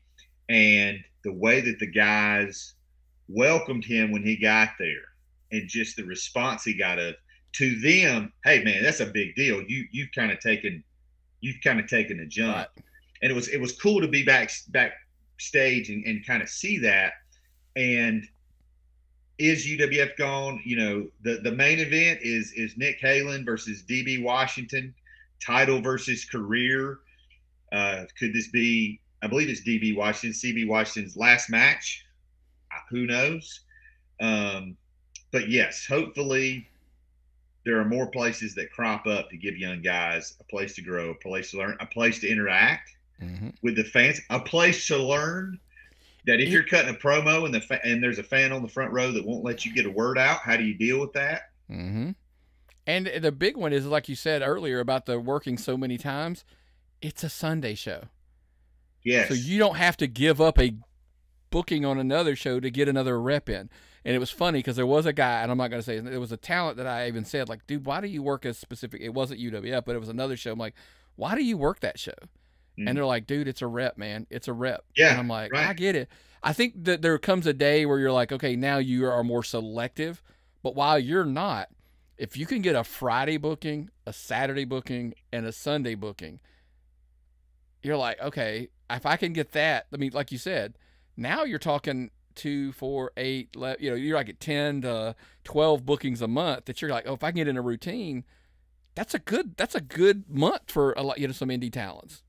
and the way that the guys welcomed him when he got there, and just the response he got of to them, hey man, that's a big deal. You've kind of taken a jump, right. And it was cool to be backstage and kind of see that. And is UWF gone? You know, the main event is Nick Halen versus DB Washington, title versus career. Could this be? I believe it's DB Washington, CB Washington's last match. Who knows? But yes, hopefully there are more places that crop up to give young guys a place to grow, a place to learn, a place to interact with the fans, a place to learn that if you're cutting a promo and there's a fan on the front row that won't let you get a word out, how do you deal with that? Mm-hmm. And the big one is, like you said earlier about the working so many times, it's a Sunday show. Yes. So you don't have to give up a booking on another show to get another rep in. And it was funny because there was a guy, and I'm not going to say, there was a talent that I even said, like, dude, why do you work a specific, it wasn't UWF, but it was another show. I'm like, why do you work that show? Mm-hmm. And they're like, dude, it's a rep, man. It's a rep. Yeah. And I'm like, right. I get it. I think that there comes a day where you're like, okay, now you are more selective. But while you're not, if you can get a Friday booking, a Saturday booking, and a Sunday booking, you're like, okay, if I can get that, I mean, like you said, now you're talking 2, 4, 8, you know, you're like at 10 to 12 bookings a month that you're like, oh, if I can get in a routine, that's a good month for a lot, you know, some indie talents.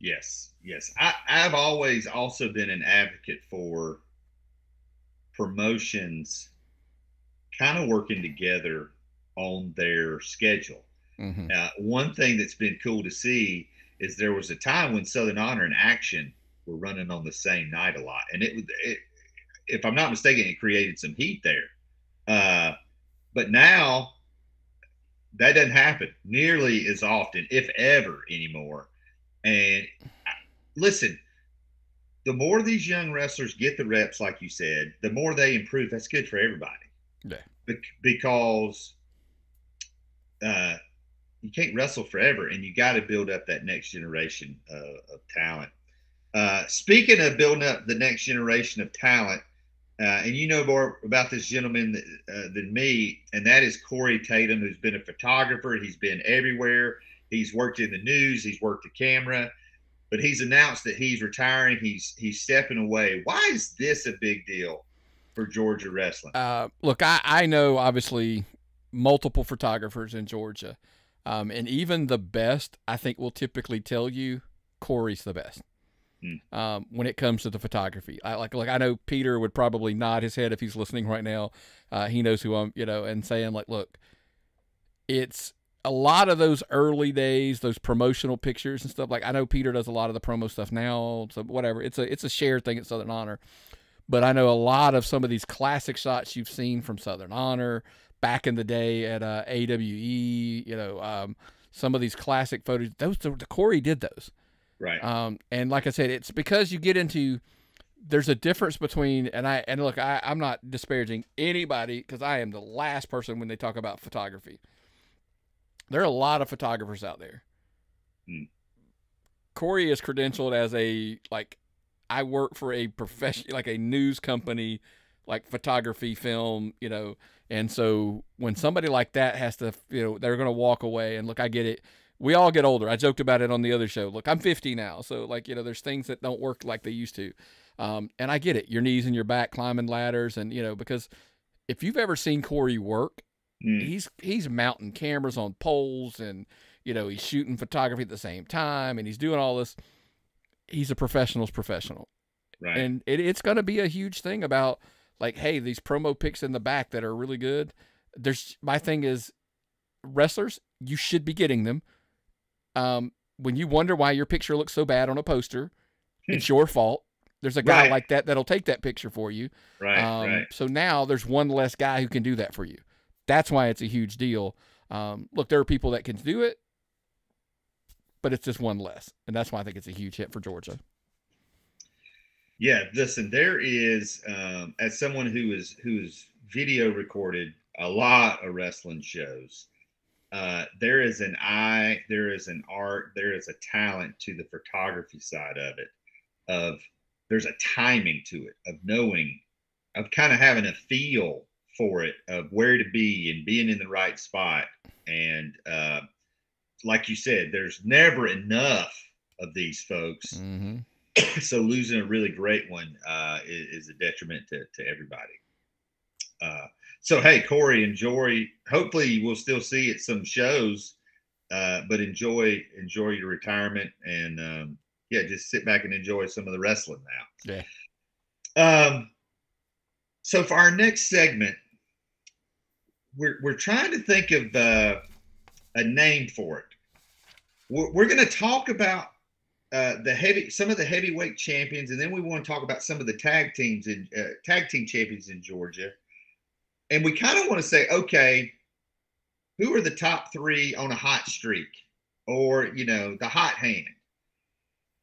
Yes. Yes. I've always also been an advocate for promotions kind of working together on their schedule. Mm-hmm. One thing that's been cool to see is there was a time when Southern Honor and Action were running on the same night a lot. And it if I'm not mistaken, it created some heat there. But now that doesn't happen nearly as often, if ever anymore. And listen, the more these young wrestlers get the reps, like you said, the more they improve. That's good for everybody. Yeah. Because you can't wrestle forever, and you got to build up that next generation of talent. Speaking of building up the next generation of talent, and you know more about this gentleman than me, and that is Corey Tatum, who's been a photographer. He's been everywhere. He's worked in the news. He's worked the camera. But he's announced that he's retiring. He's stepping away. Why is this a big deal for Georgia wrestling? Look, I know, obviously, multiple photographers in Georgia. And even the best, I think, will typically tell you Corey's the best. When it comes to the photography, like I know Peter would probably nod his head if he's listening right now. He knows who I'm, you know, and saying like, look, it's a lot of those early days, those promotional pictures and stuff. Like I know Peter does a lot of the promo stuff now, so whatever. It's a shared thing at Southern Honor, but I know a lot of some of these classic shots you've seen from Southern Honor back in the day at AWE. You know, some of these classic photos. Those the Corey did those. Right. And like I said, it's because you get into, there's a difference between, and look, I'm not disparaging anybody because I am the last person when they talk about photography. There are a lot of photographers out there. Mm. Corey is credentialed as I work for a profession, like a news company, like photography, film, you know. And so when somebody like that has to, you know, they're going to walk away and look, I get it. We all get older. I joked about it on the other show. Look, I'm 50 now. So, like, you know, there's things that don't work like they used to. And I get it. Your knees and your back, climbing ladders. And, you know, because if you've ever seen Corey work, he's mounting cameras on poles and, you know, he's shooting photography at the same time and he's doing all this. He's a professional's professional. Right. And it's going to be a huge thing about, like, hey, these promo pics in the back that are really good. My thing is, wrestlers, you should be getting them. When you wonder why your picture looks so bad on a poster, it's your fault. There's a guy like that that'll take that picture for you. Right, right. So now there's one less guy who can do that for you. That's why it's a huge deal. Look, there are people that can do it, but it's just one less. And that's why I think it's a huge hit for Georgia. Yeah, listen, there is, as someone who's video recorded a lot of wrestling shows, there is an eye, there is an art, there is a talent to the photography side of it. Of there's a timing to it, of knowing, of kind of having a feel for it, of where to be and being in the right spot. And like you said, there's never enough of these folks. Mm-hmm. So losing a really great one is a detriment to everybody. So, hey, Corey, enjoy. Hopefully we'll still see at some shows, but enjoy your retirement and, yeah, just sit back and enjoy some of the wrestling now. Yeah. So for our next segment, we're trying to think of a name for it. We're going to talk about some of the heavyweight champions, and then we want to talk about some of the tag team champions in Georgia. And we kind of want to say, okay, who are the top three on a hot streak, or, you know, the hot hand?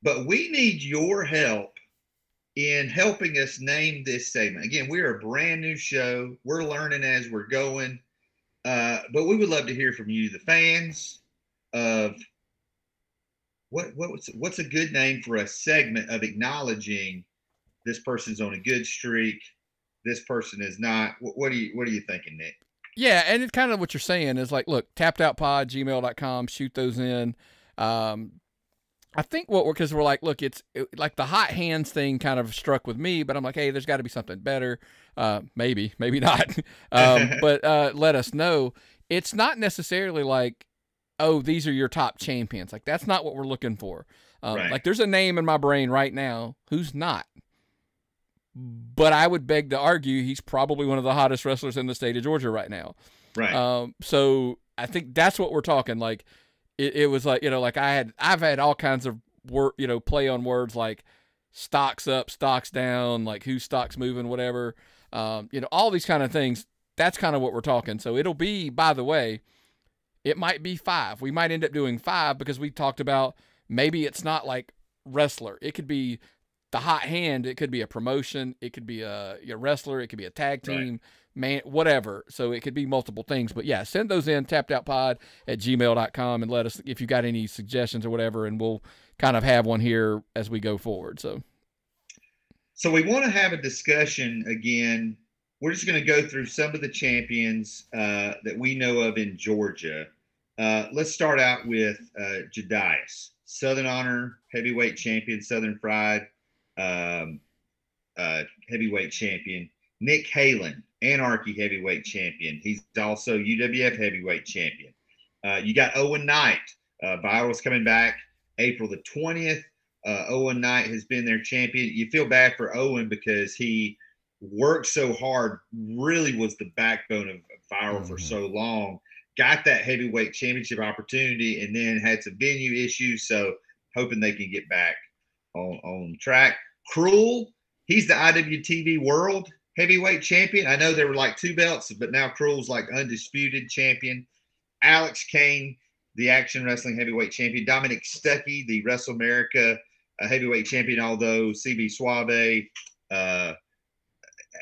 But we need your help in helping us name this segment. Again, we're a brand new show. We're learning as we're going. But we would love to hear from you, the fans, of what's a good name for a segment of acknowledging this person's on a good streak. This person is not. What are you thinking, Nick? Yeah, and it's kind of what you're saying is like, look, tappedoutpod@gmail.com, shoot those in. I think because we're like, look, like the hot hands thing kind of struck with me, but I'm like, hey, there's got to be something better. Maybe not. but let us know. It's not necessarily like, oh, these are your top champions. Like, that's not what we're looking for. Right. Like, there's a name in my brain right now who's not. But I would beg to argue he's probably one of the hottest wrestlers in the state of Georgia right now. Right. So I think that's what we're talking. Like it was like, you know, like I've had all kinds of work, you know, play on words like stocks up, stocks down, like who stocks moving, whatever, you know, all these kind of things. That's kind of what we're talking. So it'll be, by the way, it might be five. We might end up doing five because we talked about maybe it's not like wrestler. It could be the hot hand, it could be a promotion, it could be a wrestler, it could be a tag team, right, man, whatever. So it could be multiple things. But yeah, send those in, tappedoutpod@gmail.com, and let us, if you got any suggestions or whatever, and we'll kind of have one here as we go forward. So we want to have a discussion again. We're just going to go through some of the champions that we know of in Georgia. Let's start out with Jedias, Southern Honor heavyweight champion, Southern Fried heavyweight champion. Nick Halen, Anarchy heavyweight champion. He's also UWF heavyweight champion. You got Owen Knight. Viral's coming back April the 20th. Owen Knight has been their champion. You feel bad for Owen because he worked so hard, really was the backbone of Viral for so long, got that heavyweight championship opportunity, and then had some venue issues. So hoping they can get back on track. Cruel, he's the IWTV World heavyweight champion. I know there were like two belts, but now Cruel's like undisputed champion. Alex Kane, the Action Wrestling heavyweight champion. Dominic Stuckey, the WrestleMerica heavyweight champion, although CB Suave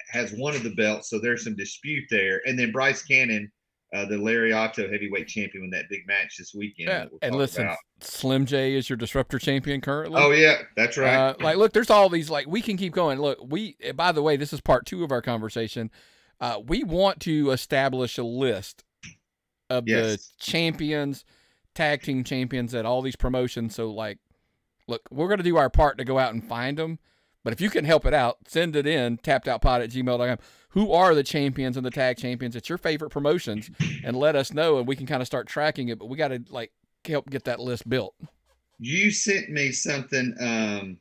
has one of the belts, so there's some dispute there. And then Bryce Cannon, the Lariato heavyweight champion, in that big match this weekend. Yeah. We'll, and listen, about Slim J is your Disruptor champion currently. Oh yeah, that's right. Like, look, there's all these, like, we can keep going. Look, by the way, this is part two of our conversation. We want to establish a list of the champions, tag team champions at all these promotions. So like, look, we're going to do our part to go out and find them. But if you can help it out, send it in, tappedoutpod@gmail.com. Who are the champions and the tag champions at your favorite promotions? And let us know, and we can kind of start tracking it. But we got to, like, help get that list built. You sent me something.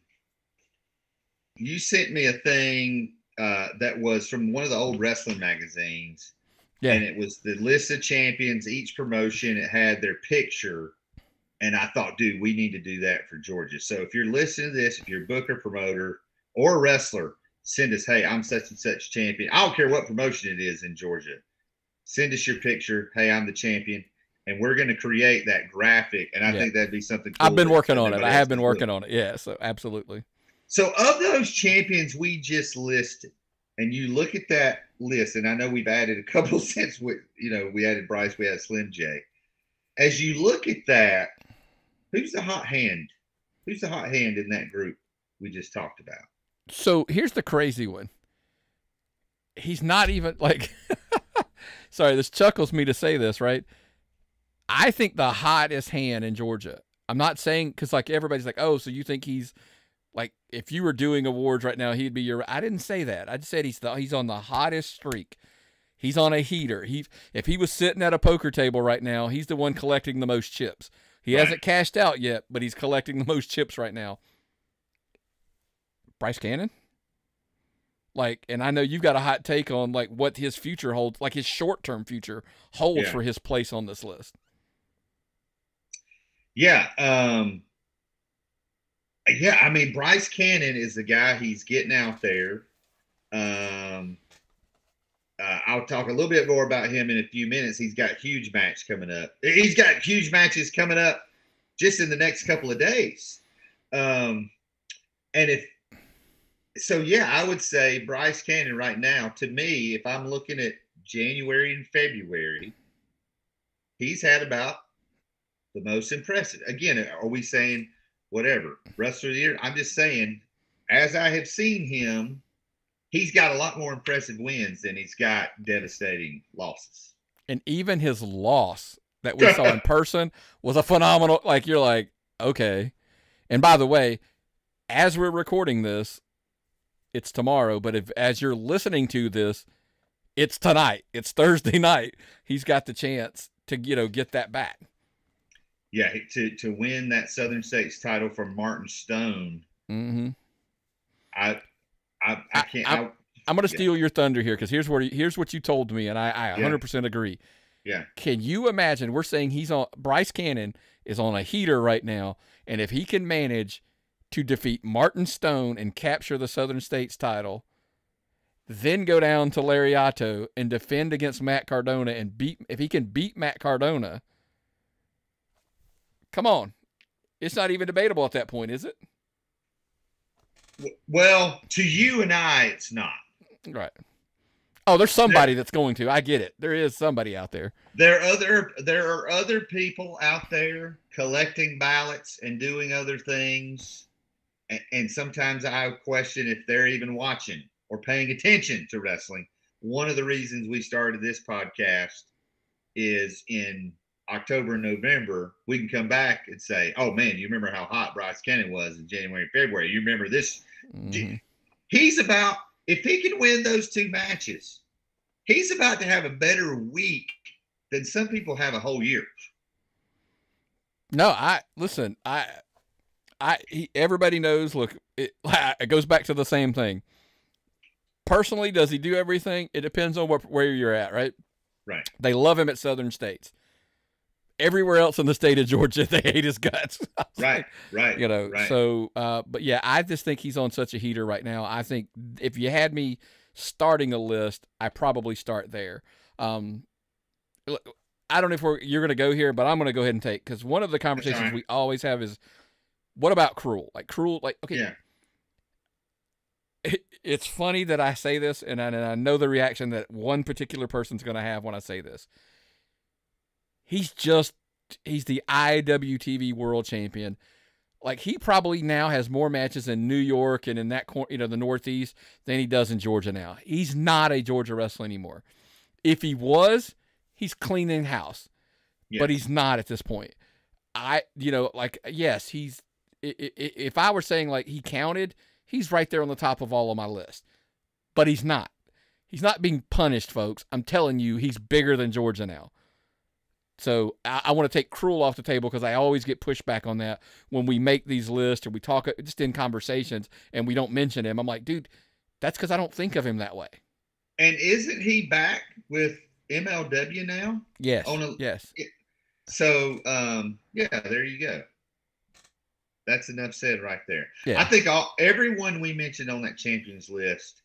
You sent me a thing that was from one of the old wrestling magazines. Yeah. And it was the list of champions, each promotion. It had their picture. And I thought, dude, we need to do that for Georgia. So if you're listening to this, if you're a booker, promoter, or a wrestler, send us, hey, I'm such and such champion. I don't care what promotion it is in Georgia. Send us your picture. Hey, I'm the champion. And we're going to create that graphic. And I think that'd be something cool. I've been working on it. I have been working on it. Yeah, so absolutely. So of those champions we just listed, and you look at that list, and I know we've added a couple since we added Bryce, we had Slim J. As you look at that, who's the hot hand? Who's the hot hand in that group we just talked about? So here's the crazy one. He's not even like, sorry, this chuckles me to say this, right? I think the hottest hand in Georgia. I'm not saying, because like everybody's like, oh, so you think he's like, if you were doing awards right now, he'd be your. I didn't say that. I just said he's on the hottest streak. He's on a heater. If he was sitting at a poker table right now, he's the one collecting the most chips. He hasn't cashed out yet, but he's collecting the most chips right now. Bryce Cannon? Like, and I know you've got a hot take on like what his future holds, like his short-term future holds for his place on this list. Yeah. Yeah, I mean, Bryce Cannon is the guy. He's getting out there. I'll talk a little bit more about him in a few minutes. He's got a huge match coming up. He's got huge matches coming up just in the next couple of days. I would say Bryce Cannon right now, to me, if I'm looking at January and February, he's had about the most impressive. Again, are we saying whatever, wrestler of the year? I'm just saying, as I have seen him, he's got a lot more impressive wins than he's got devastating losses. And even his loss that we saw in person was a phenomenal, like, you're like, okay. And by the way, as we're recording this, it's tomorrow, but as you're listening to this, it's tonight. It's Thursday night. He's got the chance to, get that back. Yeah, to win that Southern States title from Martin Stone. Mm-hmm. I can't. I'm going to steal your thunder here, because here's what you told me, and I 100% agree. Yeah. Can you imagine? We're saying Bryce Cannon is on a heater right now, and if he can manage to defeat Martin Stone and capture the Southern States title, then go down to Lariato and defend against Matt Cardona and if he can beat Matt Cardona, come on. It's not even debatable at that point, is it? Well, to you and I, it's not. Right. Oh, there's somebody that's going to. I get it. There is somebody out there. There are other people out there collecting ballots and doing other things. And sometimes I question if they're even watching or paying attention to wrestling. One of the reasons we started this podcast is in October and November, we can come back and say, oh, man, you remember how hot Bryce Cannon was in January and February. You remember this. Mm. He's about, if he can win those two matches, he's about to have a better week than some people have a whole year. No, everybody knows, look, it goes back to the same thing. Personally, does he do everything? It depends on where you're at, right? Right. They love him at Southern States. Everywhere else in the state of Georgia, they hate his guts. Right. So, but yeah, I just think he's on such a heater right now. I think if you had me starting a list, I probably start there. I don't know if you're going to go here, but I'm going to go ahead and take, because one of the conversations we always have is, what about Cruel? Like Cruel, like, okay. Yeah. It's funny that I say this, and I know the reaction that one particular person's going to have when I say this. He's the IWTV world champion. Like, he probably now has more matches in New York and in that corner, the Northeast, than he does in Georgia now. He's not a Georgia wrestler anymore. If he was, he's cleaning house, but he's not at this point. If I were saying like he counted, he's right there on the top of all of my list, but he's not. He's not being punished, folks. I'm telling you, he's bigger than Georgia now. So I want to take Cruel off the table, because I always get pushback on that when we make these lists or we talk just in conversations and we don't mention him. I'm like, dude, that's because I don't think of him that way. And isn't he back with MLW now? Yes. Yes. So, there you go. That's enough said right there. Yeah. I think everyone we mentioned on that champions list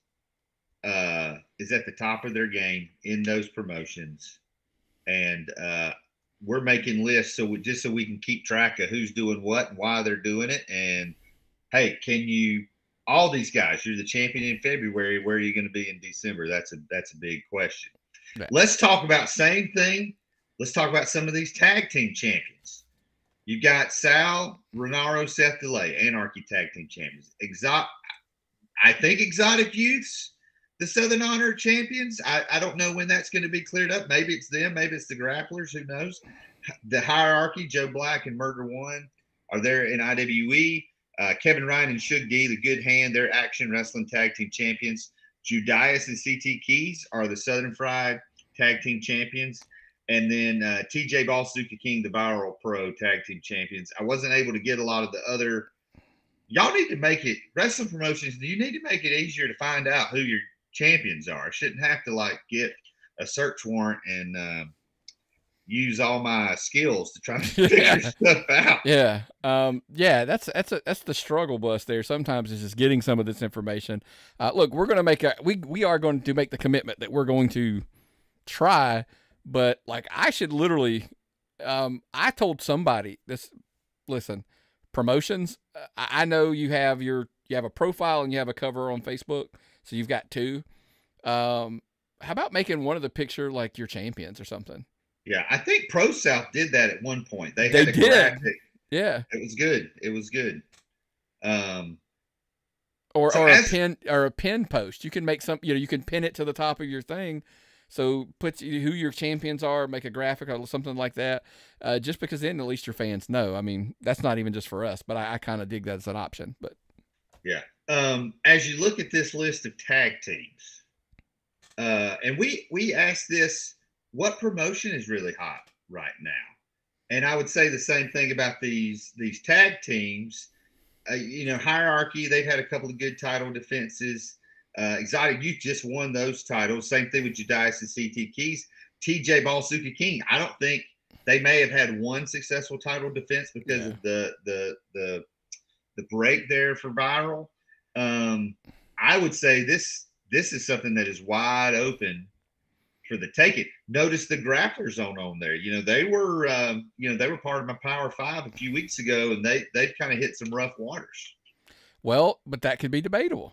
is at the top of their game in those promotions. And we're making lists so we can keep track of who's doing what and why they're doing it. And hey, can you all these guys. You're the champion in February. Where are you going to be in December? That's a big question. Right. Let's talk about same thing. Let's talk about some of these tag team champions. You've got Sal, Renaro, Seth DeLay, Anarchy tag team champions. Exotic Youths, the Southern Honor champions. I don't know when that's going to be cleared up. Maybe it's them. Maybe it's the Grapplers. Who knows? The Hierarchy, Joe Black and Murder One, are there in IWE. Kevin Ryan and Suge D, the Good Hand, they're Action Wrestling tag team champions. Judas and CT Keys are the Southern Fried tag team champions. And then TJ Balsuka King, the Viral Pro tag team champions. I wasn't able to get a lot of the other. Y'all need to make it, wrestling promotions, you need to make it easier to find out who your champions are. I shouldn't have to like get a search warrant and use all my skills to try to figure stuff out. Yeah. That's the struggle bus there. Sometimes it's just getting some of this information. Look, we're going to make we are going to make the commitment that we're going to try. But like, I should literally, I told somebody this, listen, promotions. I know you have a profile and you have a cover on Facebook. So you've got two. How about making one of the picture, like your champions or something? Yeah. I think Pro South did that at one point. They had a graphic. Yeah. It was good. It was good. Or a pin post. You can make some, you can pin it to the top of your thing. So put who your champions are, make a graphic or something like that, just because then at least your fans know. I mean, that's not even just for us, but I kind of dig that as an option. But yeah, as you look at this list of tag teams, and we asked this, what promotion is really hot right now? And I would say the same thing about these tag teams. Hierarchy, they've had a couple of good title defenses. Exotic Youth just won those titles. Same thing with Judas and CT Keys. TJ Balsuka King, I don't think they may have had one successful title defense because of the break there for Viral. I would say this is something that is wide open for the taking. Notice the Grapplers on there. They were part of my Power Five a few weeks ago, and they've kind of hit some rough waters. Well, but that could be debatable.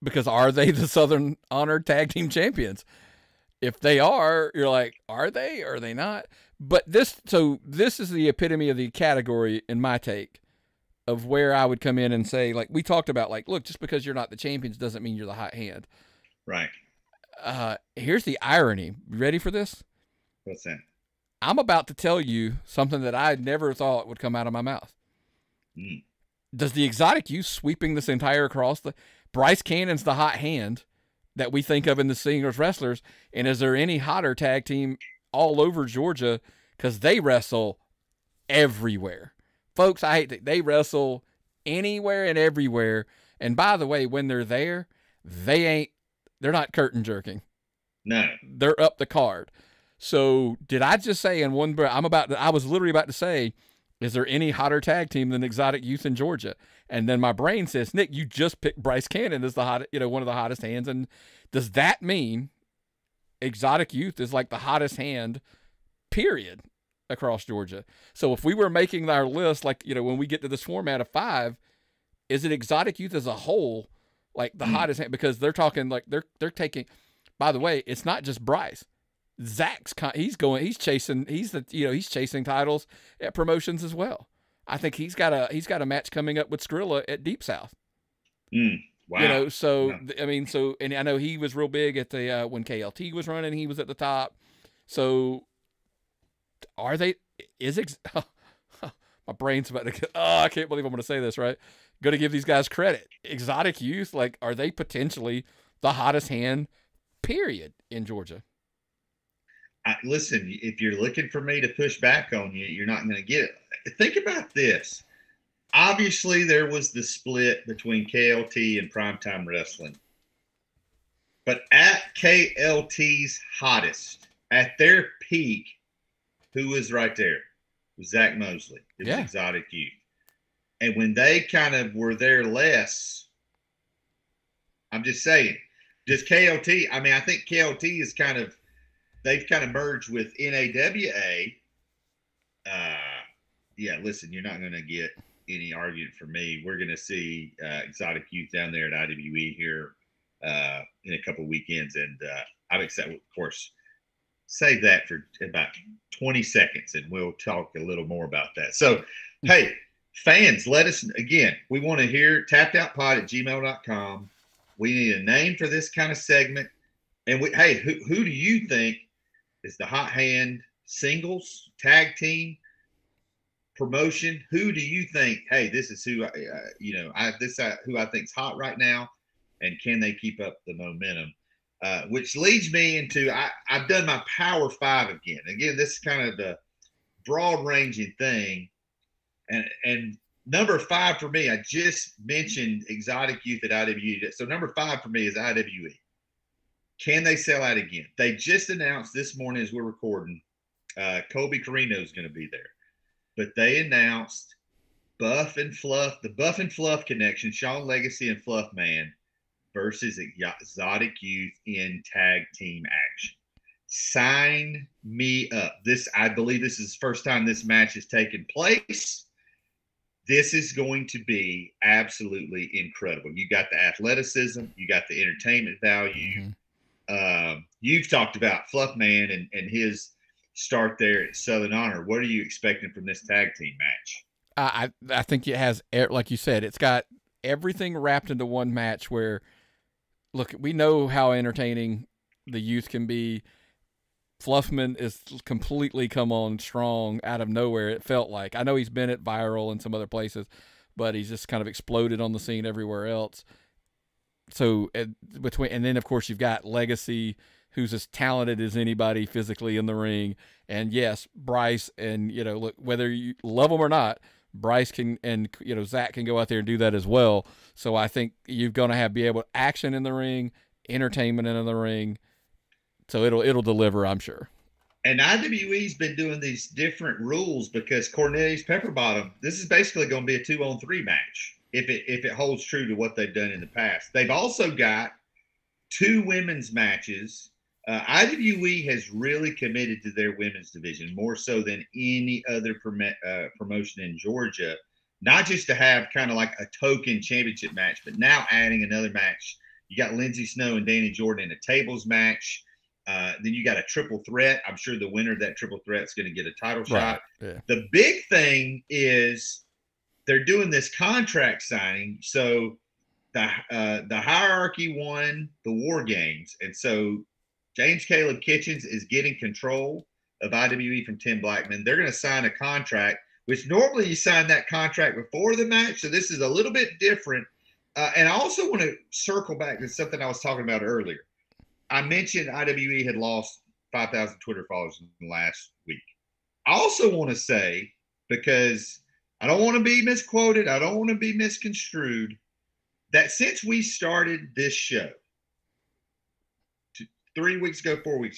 Because are they the Southern Honor Tag Team Champions? If they are, you're like, are they? Or are they not? But this is the epitome of the category, in my take, of where I would come in and say, like, we talked about, like, look, just because you're not the champions doesn't mean you're the hot hand. Right. Here's the irony. You ready for this? What's that? I'm about to tell you something that I never thought would come out of my mouth. Mm. Does the Exotic Youth sweeping this entire across the... Bryce Cannon's the hot hand that we think of in the singers wrestlers. And is there any hotter tag team all over Georgia? Because they wrestle everywhere. Folks, I hate that. They wrestle anywhere and everywhere. And by the way, when they're there, they're not curtain jerking. No. They're up the card. So did I just say in one breath, I was literally about to say, is there any hotter tag team than Exotic Youth in Georgia? And then my brain says, Nick, you just picked Bryce Cannon as the hot, one of the hottest hands. And does that mean Exotic Youth is like the hottest hand, period, across Georgia? So if we were making our list, like, when we get to this format of 5, is it Exotic Youth as a whole, like the hottest hand? Because they're talking like they're taking. By the way, it's not just Bryce. Zach's he's chasing titles at promotions as well. I think he's got a match coming up with Skrilla at Deep South. Mm, wow. And I know he was real big at the when KLT was running, he was at the top. So are they? My brain's about to go. Oh, I can't believe I'm going to say this. Right, going to give these guys credit. Exotic Youth, like, are they potentially the hottest hand? Period in Georgia. Listen, if you're looking for me to push back on you, you're not going to get it. Think about this. Obviously, there was the split between KLT and Primetime Wrestling. But at KLT's hottest, at their peak, who was right there? It was Zach Mosley. It was Exotic Youth. And when they kind of were there less, I'm just saying, just KLT. I mean, I think KLT is kind of, they've kind of merged with NAWA. Listen, you're not going to get any argument for me. We're going to see Exotic Youth down there at IWE here in a couple weekends, and I'm excited. Of course, save that for about 20 seconds, and we'll talk a little more about that. So, hey, fans, let us, again, we want to hear tappedoutpod@gmail.com. We need a name for this kind of segment. And, we, hey, who do you think is the hot hand, singles, tag team, promotion? Who do you think, hey, this is who, who I think's hot right now, and can they keep up the momentum? Which leads me into, I've done my Power Five again. Again, this is kind of the broad-ranging thing. And number five for me, I just mentioned Exotic Youth at IWE. So number five for me is IWE. Can they sell out again? They just announced this morning as we're recording, Colby Carino is going to be there. But they announced Buff and Fluff, the Buff and Fluff connection, Shawn Legacy and Fluff Man, versus Exotic Youth in tag team action. Sign me up. This, I believe this is the first time this match has taken place. This is going to be absolutely incredible. You got the athleticism. You got the entertainment value. Mm-hmm. You've talked about Fluff Man and his start there at Southern Honor. What are you expecting from this tag team match? I think it has, like you said, it's got everything wrapped into one match where, look, we know how entertaining the youth can be. Fluffman is completely come on strong out of nowhere, it felt like. I know he's been at Viral and some other places, but he's just kind of exploded on the scene everywhere else. So between, and then of course you've got Legacy, who's as talented as anybody physically in the ring, and yes, Bryce, and you know, look, whether you love him or not, Bryce can, and you know, Zach can go out there and do that as well. So I think you're going to have be able action in the ring, entertainment in the ring. So it'll deliver, I'm sure. And IWE's been doing these different rules because Cornelius Pepperbottom, this is basically going to be a 2-on-3 match if it holds true to what they've done in the past. They've also got two women's matches. IWE has really committed to their women's division more so than any other promotion in Georgia, not just to have kind of like a token championship match, but now adding another match. You got Lindsay Snow and Danny Jordan in a tables match. Then you got a triple threat. I'm sure the winner of that triple threat is going to get a title shot. Yeah. The big thing is they're doing this contract signing. So the Hierarchy won the War Games. And so James Caleb Kitchens is getting control of IWE from Tim Blackman. They're going to sign a contract, which normally you sign that contract before the match. So this is a little bit different. And I also want to circle back to something I was talking about earlier. I mentioned IWE had lost 5,000 Twitter followers in the last week. I also want to say, because I don't want to be misquoted, I don't want to be misconstrued, that since we started this show 4 weeks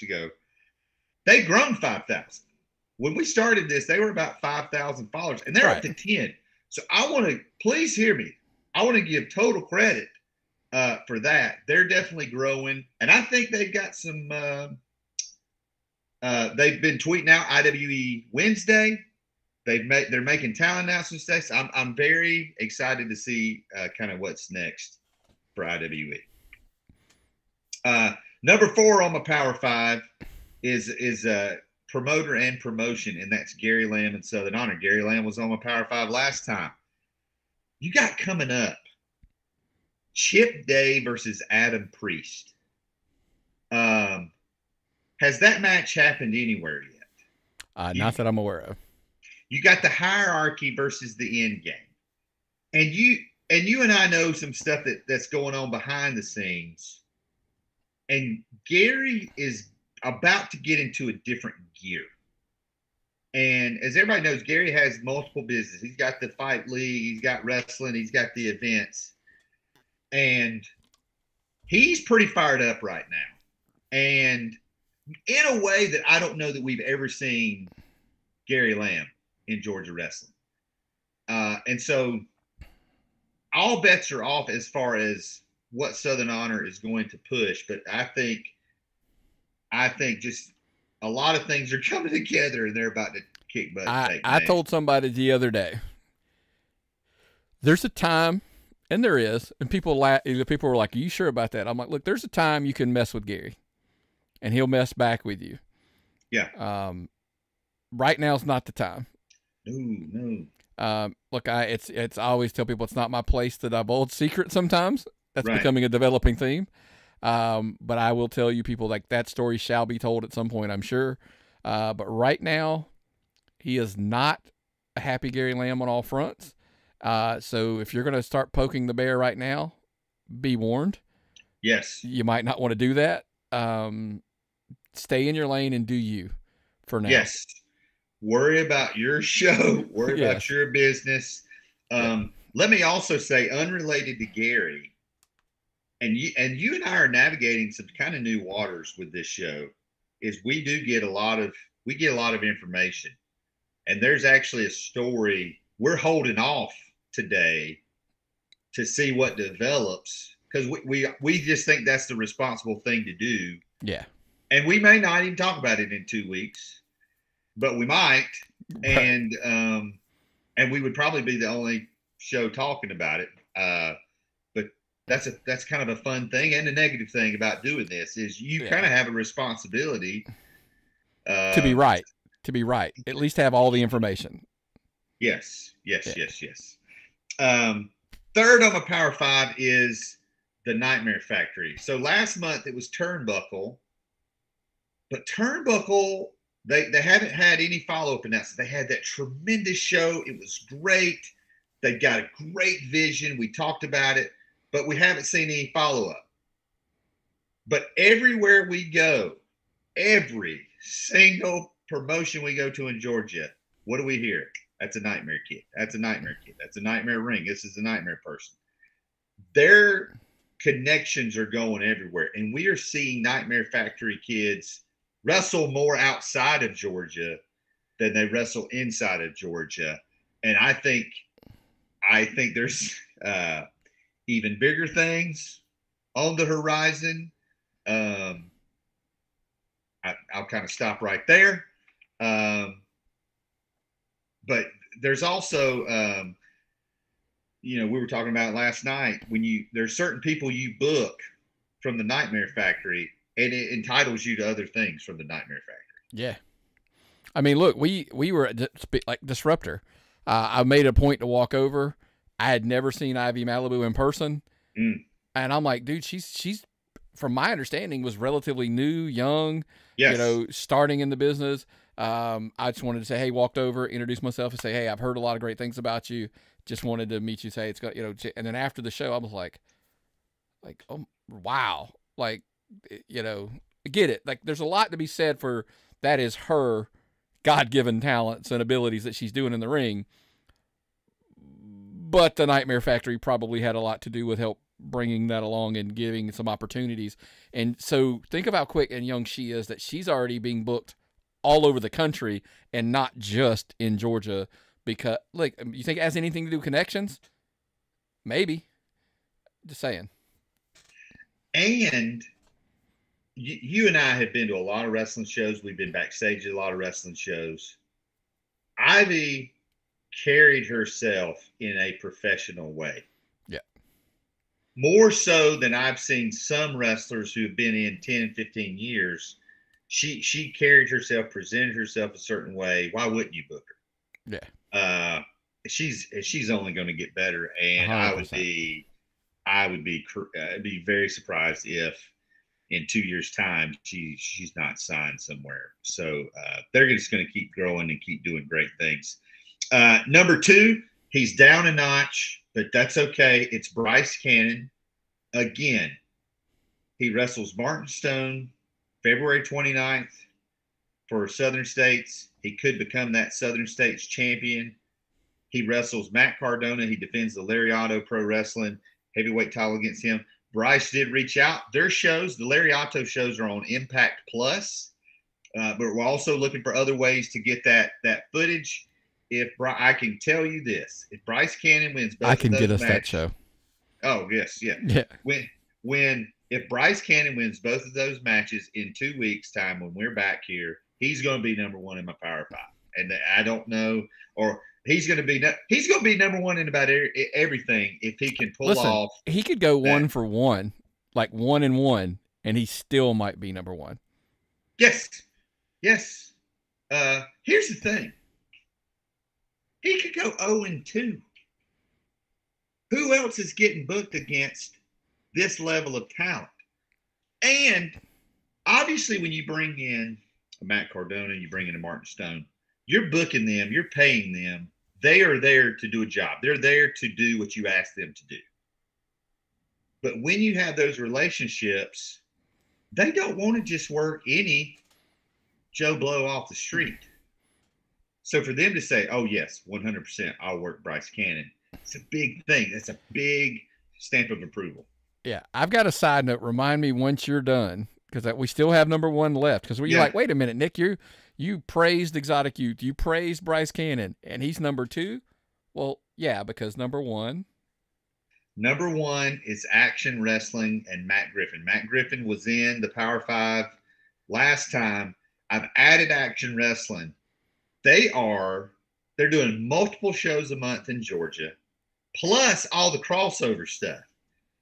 ago, they've grown 5,000. When we started this, they were about 5,000 followers, and they're right up to 10. So I want to, please hear me, I want to give total credit for that. They're definitely growing, and I think they've got some they've been tweeting out IWE Wednesday. They're making talent announcements next. I'm very excited to see kind of what's next for IWE. Number four on my Power Five is a promoter and promotion, and that's Gary Lamb and Southern Honor. Gary Lamb was on my Power Five last time. You got coming up Chip Day versus Adam Priest. Has that match happened anywhere yet? Not that I'm aware of. You got the Hierarchy versus the End Game. And you and I know some stuff that's going on behind the scenes. And Gary is about to get into a different gear. And as everybody knows, Gary has multiple businesses. He's got the Fight League, he's got wrestling, he's got the events. And he's pretty fired up right now. And in a way that I don't know that we've ever seen Gary Lamb in Georgia wrestling. And so all bets are off as far as what Southern Honor is going to push. But I think just a lot of things are coming together and they're about to kick butt. I told somebody the other day, there's a time, and there is, and people were like, are you sure about that? I'm like, look, there's a time you can mess with Gary, and he'll mess back with you. Yeah. Right now's not the time. No. Look, I always tell people it's not my place to divulge secrets sometimes. That's right. Becoming a developing theme. But I will tell you people, like, that story shall be told at some point, I'm sure. But right now, he is not a happy Gary Lamb on all fronts. So if you're going to start poking the bear right now, be warned. Yes. You might not want to do that. Stay in your lane and do you for now. Yes. Worry about your show. Worry about your business. Let me also say, unrelated to Gary, and you and I are navigating some kind of new waters with this show, is we do get a lot of, we get a lot of information. And there's actually a story we're holding off today to see what develops, because we just think that's the responsible thing to do. Yeah. And we may not even talk about it in 2 weeks, but we might. And we would probably be the only show talking about it. But that's kind of a fun thing. And the negative thing about doing this is you kind of have a responsibility to be right. To be right. At least have all the information. Yes. Third on the Power Five is the Nightmare Factory. So last month it was Turnbuckle. But Turnbuckle, they haven't had any follow-up announcements. They had that tremendous show. It was great. They got a great vision. We talked about it, but we haven't seen any follow-up. But everywhere we go, every single promotion we go to in Georgia, what do we hear? That's a nightmare kid. That's a nightmare kid. That's a nightmare ring. This is a nightmare person. Their connections are going everywhere. And we are seeing Nightmare Factory kids wrestle more outside of Georgia than they wrestle inside of Georgia. And I think there's even bigger things on the horizon. I'll kind of stop right there. But there's also, we were talking about last night, there's certain people you book from the Nightmare Factory, and it entitles you to other things from the Nightmare Factory. Yeah. I mean, look, we were like Disruptor. I made a point to walk over. I had never seen Ivy Malibu in person. Mm. And I'm like, dude, she's from my understanding was relatively new, young, starting in the business. I just wanted to say, hey, walked over, introduced myself and say, hey, I've heard a lot of great things about you. Just wanted to meet you. Say it's got, and then after the show, I was like, oh, wow. Like, get it. Like, there's a lot to be said for that is her God-given talents and abilities that she's doing in the ring. But the Nightmare Factory probably had a lot to do with help bringing that along and giving some opportunities. And so think of how quick and young she is, that she's already being booked all over the country and not just in Georgia, because you think it has anything to do with connections? Maybe. Just saying. And you and I have been to a lot of wrestling shows. We've been backstage at a lot of wrestling shows. Ivy carried herself in a professional way. Yeah. More so than I've seen some wrestlers who've been in 10, 15 years. She carried herself, presented herself a certain way. Why wouldn't you book her? Yeah. She's only going to get better, and 100%. I'd be very surprised if in 2 years' time she's not signed somewhere. So they're just going to keep growing and keep doing great things. Number two, he's down a notch, but that's okay. It's Bryce Cannon again. He wrestles Martin Stone February 29th for Southern States. He could become that Southern States champion. He wrestles Matt Cardona. He defends the Lariato Pro Wrestling heavyweight title against him. Bryce did reach out. Their shows, the Lariato shows, are on Impact Plus, but we're also looking for other ways to get that footage. I can tell you this, if Bryce Cannon wins both of those matches, I can get us that show. Oh, yes, yeah. If Bryce Cannon wins both of those matches in 2 weeks' time when we're back here, he's going to be number one in my Power Five. And I don't know, or He's going to be number one in about everything if he can pull off. He could go one for one, like 1-1, and he still might be number one. Yes. Here's the thing. He could go 0-2. Who else is getting booked against this level of talent? And obviously, when you bring in a Matt Cardona, you bring in a Martin Stone, you're booking them, you're paying them. They are there to do a job. They're there to do what you ask them to do. But when you have those relationships, they don't want to just work any Joe Blow off the street. So for them to say, oh, yes, 100%, I'll work Bryce Cannon, it's a big thing. That's a big stamp of approval. Yeah, I've got a side note. Remind me once you're done, because we still have number one left. Because you're like, wait a minute, Nick, you praised Exotic Youth. You praised Bryce Cannon, and he's number two? Well, yeah, because number one. Number one is Action Wrestling and Matt Griffin. Matt Griffin was in the Power Five last time. I've added Action Wrestling. They're doing multiple shows a month in Georgia, plus all the crossover stuff,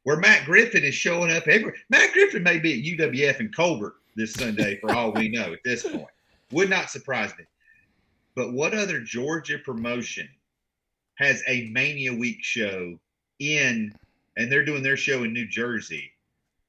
where Matt Griffin is showing up everywhere. Matt Griffin may be at UWF in Colbert this Sunday for all we know at this point. Would not surprise me. But what other Georgia promotion has a Mania Week show and they're doing their show in New Jersey?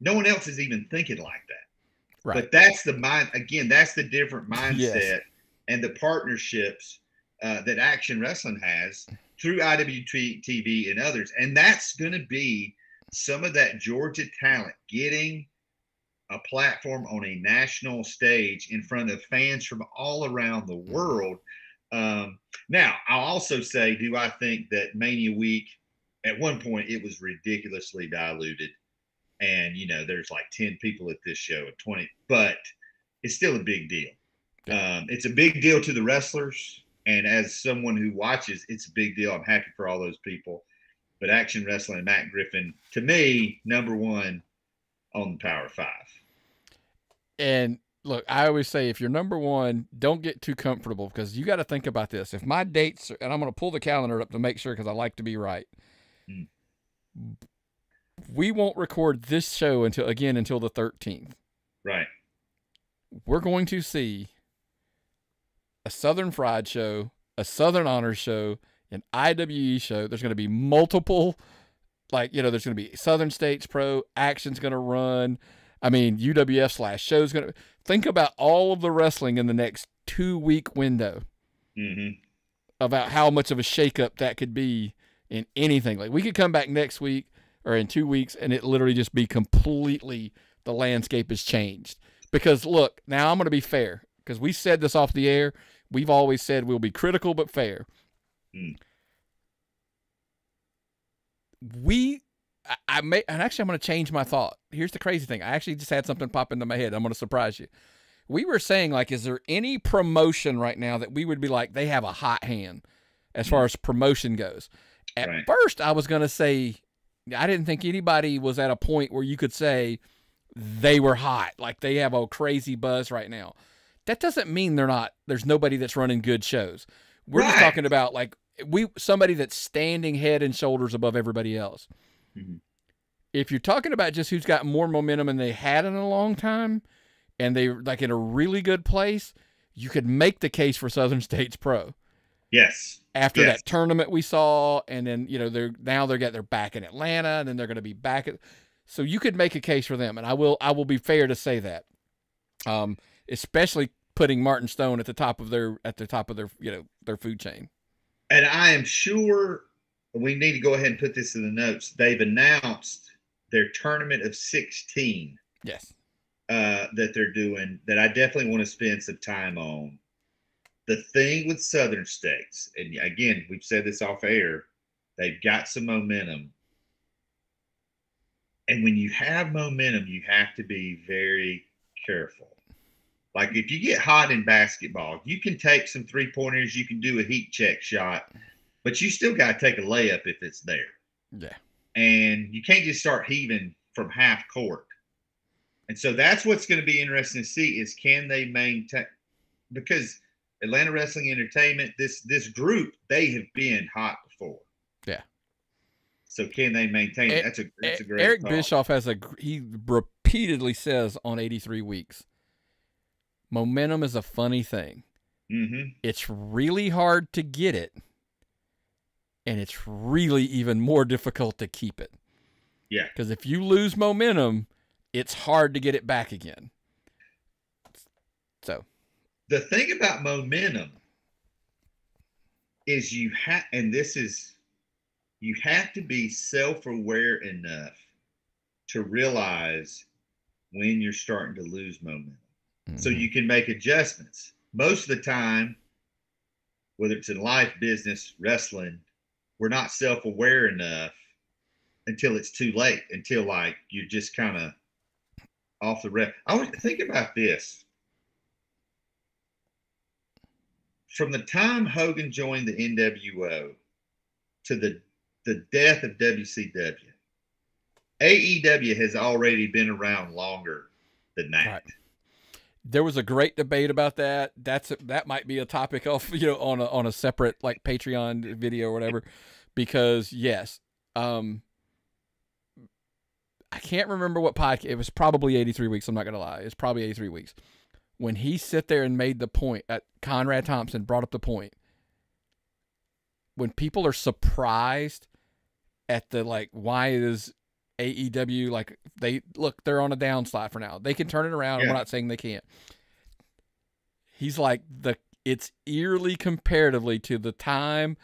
No one else is even thinking like that. Right. But that's the mind. Again, that's the different mindset and the partnerships that Action Wrestling has through IWTV and others. And that's going to be some of that Georgia talent getting a platform on a national stage in front of fans from all around the world. Now, I'll also say, do I think that Mania Week, at one point, it was ridiculously diluted. And, there's like 10 people at this show and 20, but it's still a big deal. It's a big deal to the wrestlers. And as someone who watches, it's a big deal. I'm happy for all those people. But Action Wrestling and Matt Griffin, to me, number one on the Power Five. And look, I always say, if you're number one, don't get too comfortable, because you got to think about this. If my dates, and I'm going to pull the calendar up to make sure, because I like to be right. Mm. We won't record this show until the 13th. Right. We're going to see a Southern Fried show, a Southern Honor show, an IWE show. There's going to be multiple, there's going to be Southern States Pro, Action's going to run. I mean, UWF / show's going to think about all of the wrestling in the next 2-week window, about how much of a shakeup that could be in anything. Like, we could come back next week or in 2 weeks and it literally just be completely, the landscape has changed. Because look, now I'm going to be fair, because we said this off the air. We've always said we'll be critical, but fair. I'm going to change my thought. Here's the crazy thing. I actually just had something pop into my head. I'm going to surprise you. We were saying, is there any promotion right now that we would be like, they have a hot hand as far as promotion goes? At first, I was going to say, I didn't think anybody was at a point where you could say they were hot. Like, they have a crazy buzz right now. That doesn't mean they're not. There's nobody that's running good shows. We're just talking about somebody that's standing head and shoulders above everybody else. Mm-hmm. If you're talking about just who's got more momentum than they had in a long time, and they're in a really good place, you could make the case for Southern States Pro. Yes. After that tournament we saw, and then they're back in Atlanta, and then they're going to be back at. So you could make a case for them, and I will be fair to say that, especially putting Martin Stone at the top of their food chain. And I am sure we need to go ahead and put this in the notes. They've announced their tournament of 16. Yes. That they're doing, that I definitely want to spend some time on. The thing with Southern States, and again, we've said this off air, they've got some momentum. And when you have momentum, you have to be very careful. Like, if you get hot in basketball, you can take some three-pointers, you can do a heat check shot, but you still got to take a layup if it's there. Yeah. And you can't just start heaving from half court. And so that's what's going to be interesting to see is, can they maintain – because Atlanta Wrestling Entertainment, this group, they have been hot before. Yeah. So can they maintain it? That's a great Eric call. Bischoff has a – he repeatedly says on 83 Weeks, momentum is a funny thing. Mm-hmm. It's really hard to get it, and it's really even more difficult to keep it. Yeah. Because if you lose momentum, it's hard to get it back again. So – the thing about momentum is you have, and this is, you have to be self-aware enough to realize when you're starting to lose momentum. Mm-hmm. So you can make adjustments. Most of the time, whether it's in life, business, wrestling, we're not self-aware enough until it's too late, until like you're just kind of off the rep. I want you to think about this. From the time Hogan joined the NWO to the death of WCW, AEW has already been around longer than that. Right. There was a great debate about that. That might be a topic of, you know, on a separate like Patreon video or whatever, because yes, I can't remember what podcast. It was probably 83 Weeks. I'm not gonna lie. It's probably 83 Weeks. When he sat there and made the point, Conrad Thompson brought up the point, when people are surprised at the, like, why is AEW, like, they, look, they're on a downslide for now. They can turn it around. Yeah. And we're not saying they can't. He's like, it's eerily comparatively to the time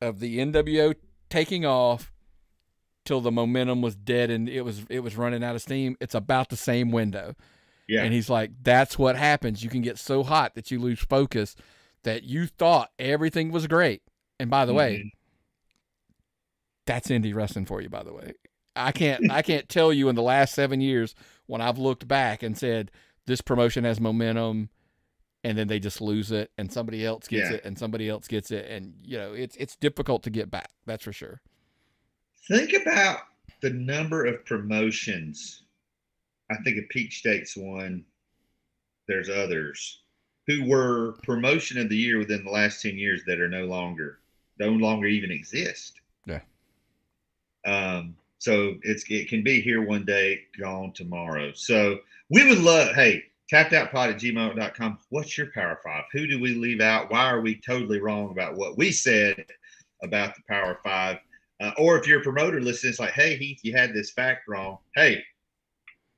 of the NWO taking off till the momentum was dead and it was running out of steam. It's about the same window. Yeah. And he's like, that's what happens. You can get so hot that you lose focus, that you thought everything was great. And by the way, that's indie wrestling for you, by the way. I can't tell you in the last 7 years when I've looked back and said, this promotion has momentum, and then they just lose it, and somebody else gets it, and somebody else gets it. And, you know, it's difficult to get back. That's for sure. Think about the number of promotions. I think of Peak State's one. There's others who were promotion of the year within the last 10 years that are no longer even exist. Yeah. So it can be here one day, gone tomorrow. So we would love, hey, tappedoutpod@gmail.com. What's your Power Five? Who do we leave out? Why are we totally wrong about what we said about the Power Five? Or if you're a promoter listening, it's like, hey, Heath, you had this fact wrong. Hey,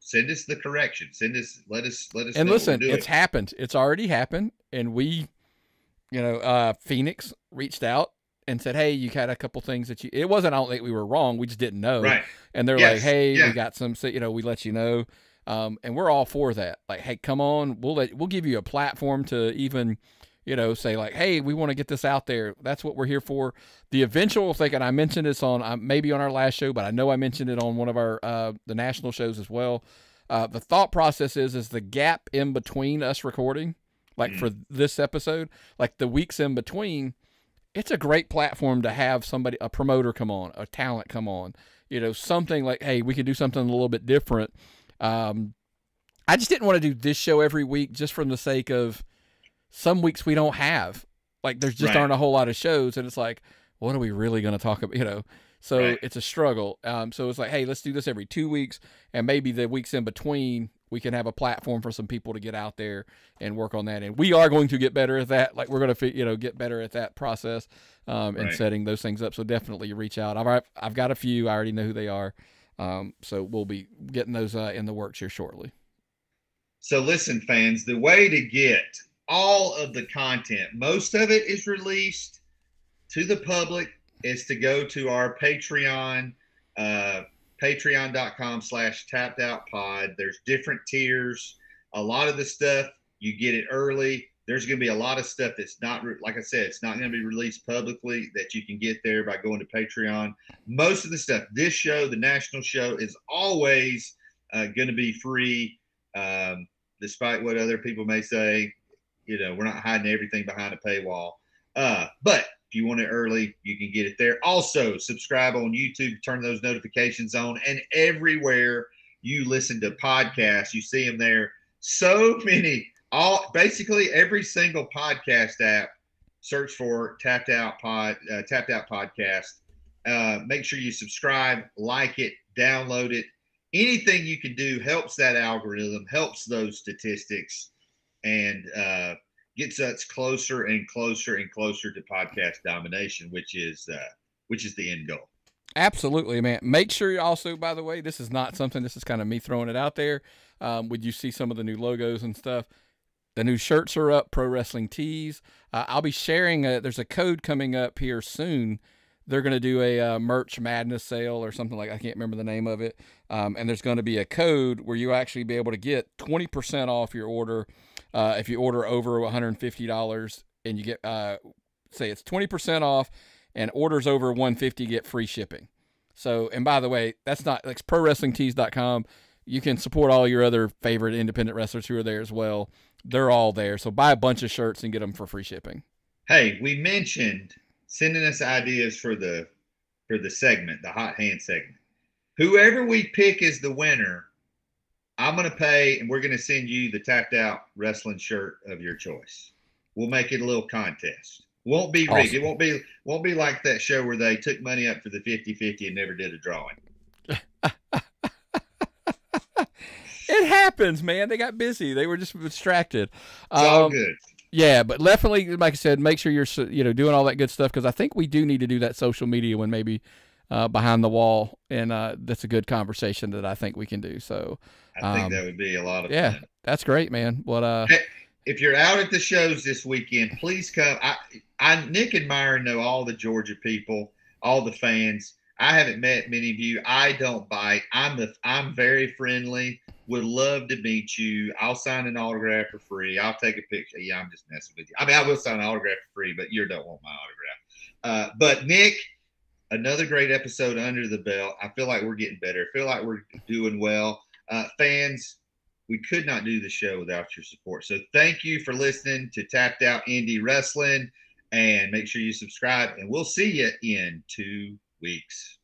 send us the correction. Send us, let us and know. Listen, it's happened. It's already happened. And we, you know, Phoenix reached out and said, hey, you had a couple things that you, it wasn't, I don't think we were wrong. We just didn't know. Right. And they're like, hey, we got some, you know, we let you know. And we're all for that. Like, hey, come on. We'll give you a platform to even, you know, say like, hey, we want to get this out there. That's what we're here for. The eventual thing, and I mentioned this on maybe on our last show, but I know I mentioned it on one of our the national shows as well. The thought process is the gap in between us recording, like for this episode, like the weeks in between, it's a great platform to have somebody, a promoter come on, a talent come on, you know, something like, hey, we can do something a little bit different. I just didn't want to do this show every week just from the sake of, some weeks we don't have, like there's just aren't a whole lot of shows, and it's like, what are we really going to talk about, you know? So it's a struggle. So it's like, hey, let's do this every 2 weeks, and maybe the weeks in between we can have a platform for some people to get out there and work on that. And we are going to get better at that. Like we're going to, you know, get better at that process and setting those things up. So definitely reach out. I've got a few. I already know who they are. So we'll be getting those in the works here shortly. So listen, fans, the way to get all of the content, most of it is released to the public, is to go to our Patreon, patreon.com/tappedoutpod. There's different tiers. A lot of the stuff, you get it early. There's going to be a lot of stuff that's not, like I said, it's not going to be released publicly that you can get there by going to Patreon. Most of the stuff, this show, the national show, is always going to be free, despite what other people may say. You know, we're not hiding everything behind a paywall. But if you want it early, you can get it there. Also, subscribe on YouTube, turn those notifications on. And everywhere you listen to podcasts, you see them there. So many all basically every single podcast app. Search for Tapped Out Podcast. Make sure you subscribe, like it, download it. Anything you can do helps that algorithm, helps those statistics, and gets us closer and closer and closer to podcast domination, which is the end goal. Absolutely, man. Make sure you also, by the way, this is not something, this is kind of me throwing it out there. Would you see some of the new logos and stuff? The new shirts are up, Pro Wrestling Tees. I'll be sharing, there's a code coming up here soon. They're going to do a merch madness sale or something like, I can't remember the name of it. And there's going to be a code where you actually be able to get 20% off your order. If you order over $150 and you get, say it's 20% off, and orders over $150 get free shipping. So, and by the way, that's not, that's ProWrestlingTees.com. You can support all your other favorite independent wrestlers who are there as well. They're all there. So buy a bunch of shirts and get them for free shipping. Hey, we mentioned sending us ideas for the segment, the hot hand segment. Whoever we pick as the winner, I'm going to pay, and we're going to send you the Tapped Out Wrestling shirt of your choice. We'll make it a little contest. Won't be rigged. Awesome. It won't be like that show where they took money up for the 50-50 and never did a drawing. It happens, man. They got busy. They were just distracted. It's all good. Yeah, but definitely, like I said, make sure you're doing all that good stuff, because I think we do need to do that social media when maybe behind the wall, and that's a good conversation that I think we can do. So I think that would be a lot of fun. That's great, man. But if you're out at the shows this weekend, please come. Nick and Myron know all the Georgia people, all the fans. I haven't met many of you. I don't bite. I'm very friendly. Would love to meet you. I'll sign an autograph for free. I'll take a picture. Yeah, I'm just messing with you. I mean, I will sign an autograph for free, but you don't want my autograph. But Nick, another great episode under the belt. I feel like we're getting better. I feel like we're doing well. Fans, we could not do the show without your support. So thank you for listening to Tapped Out Indie Wrestling, and make sure you subscribe, and we'll see you in 2 weeks.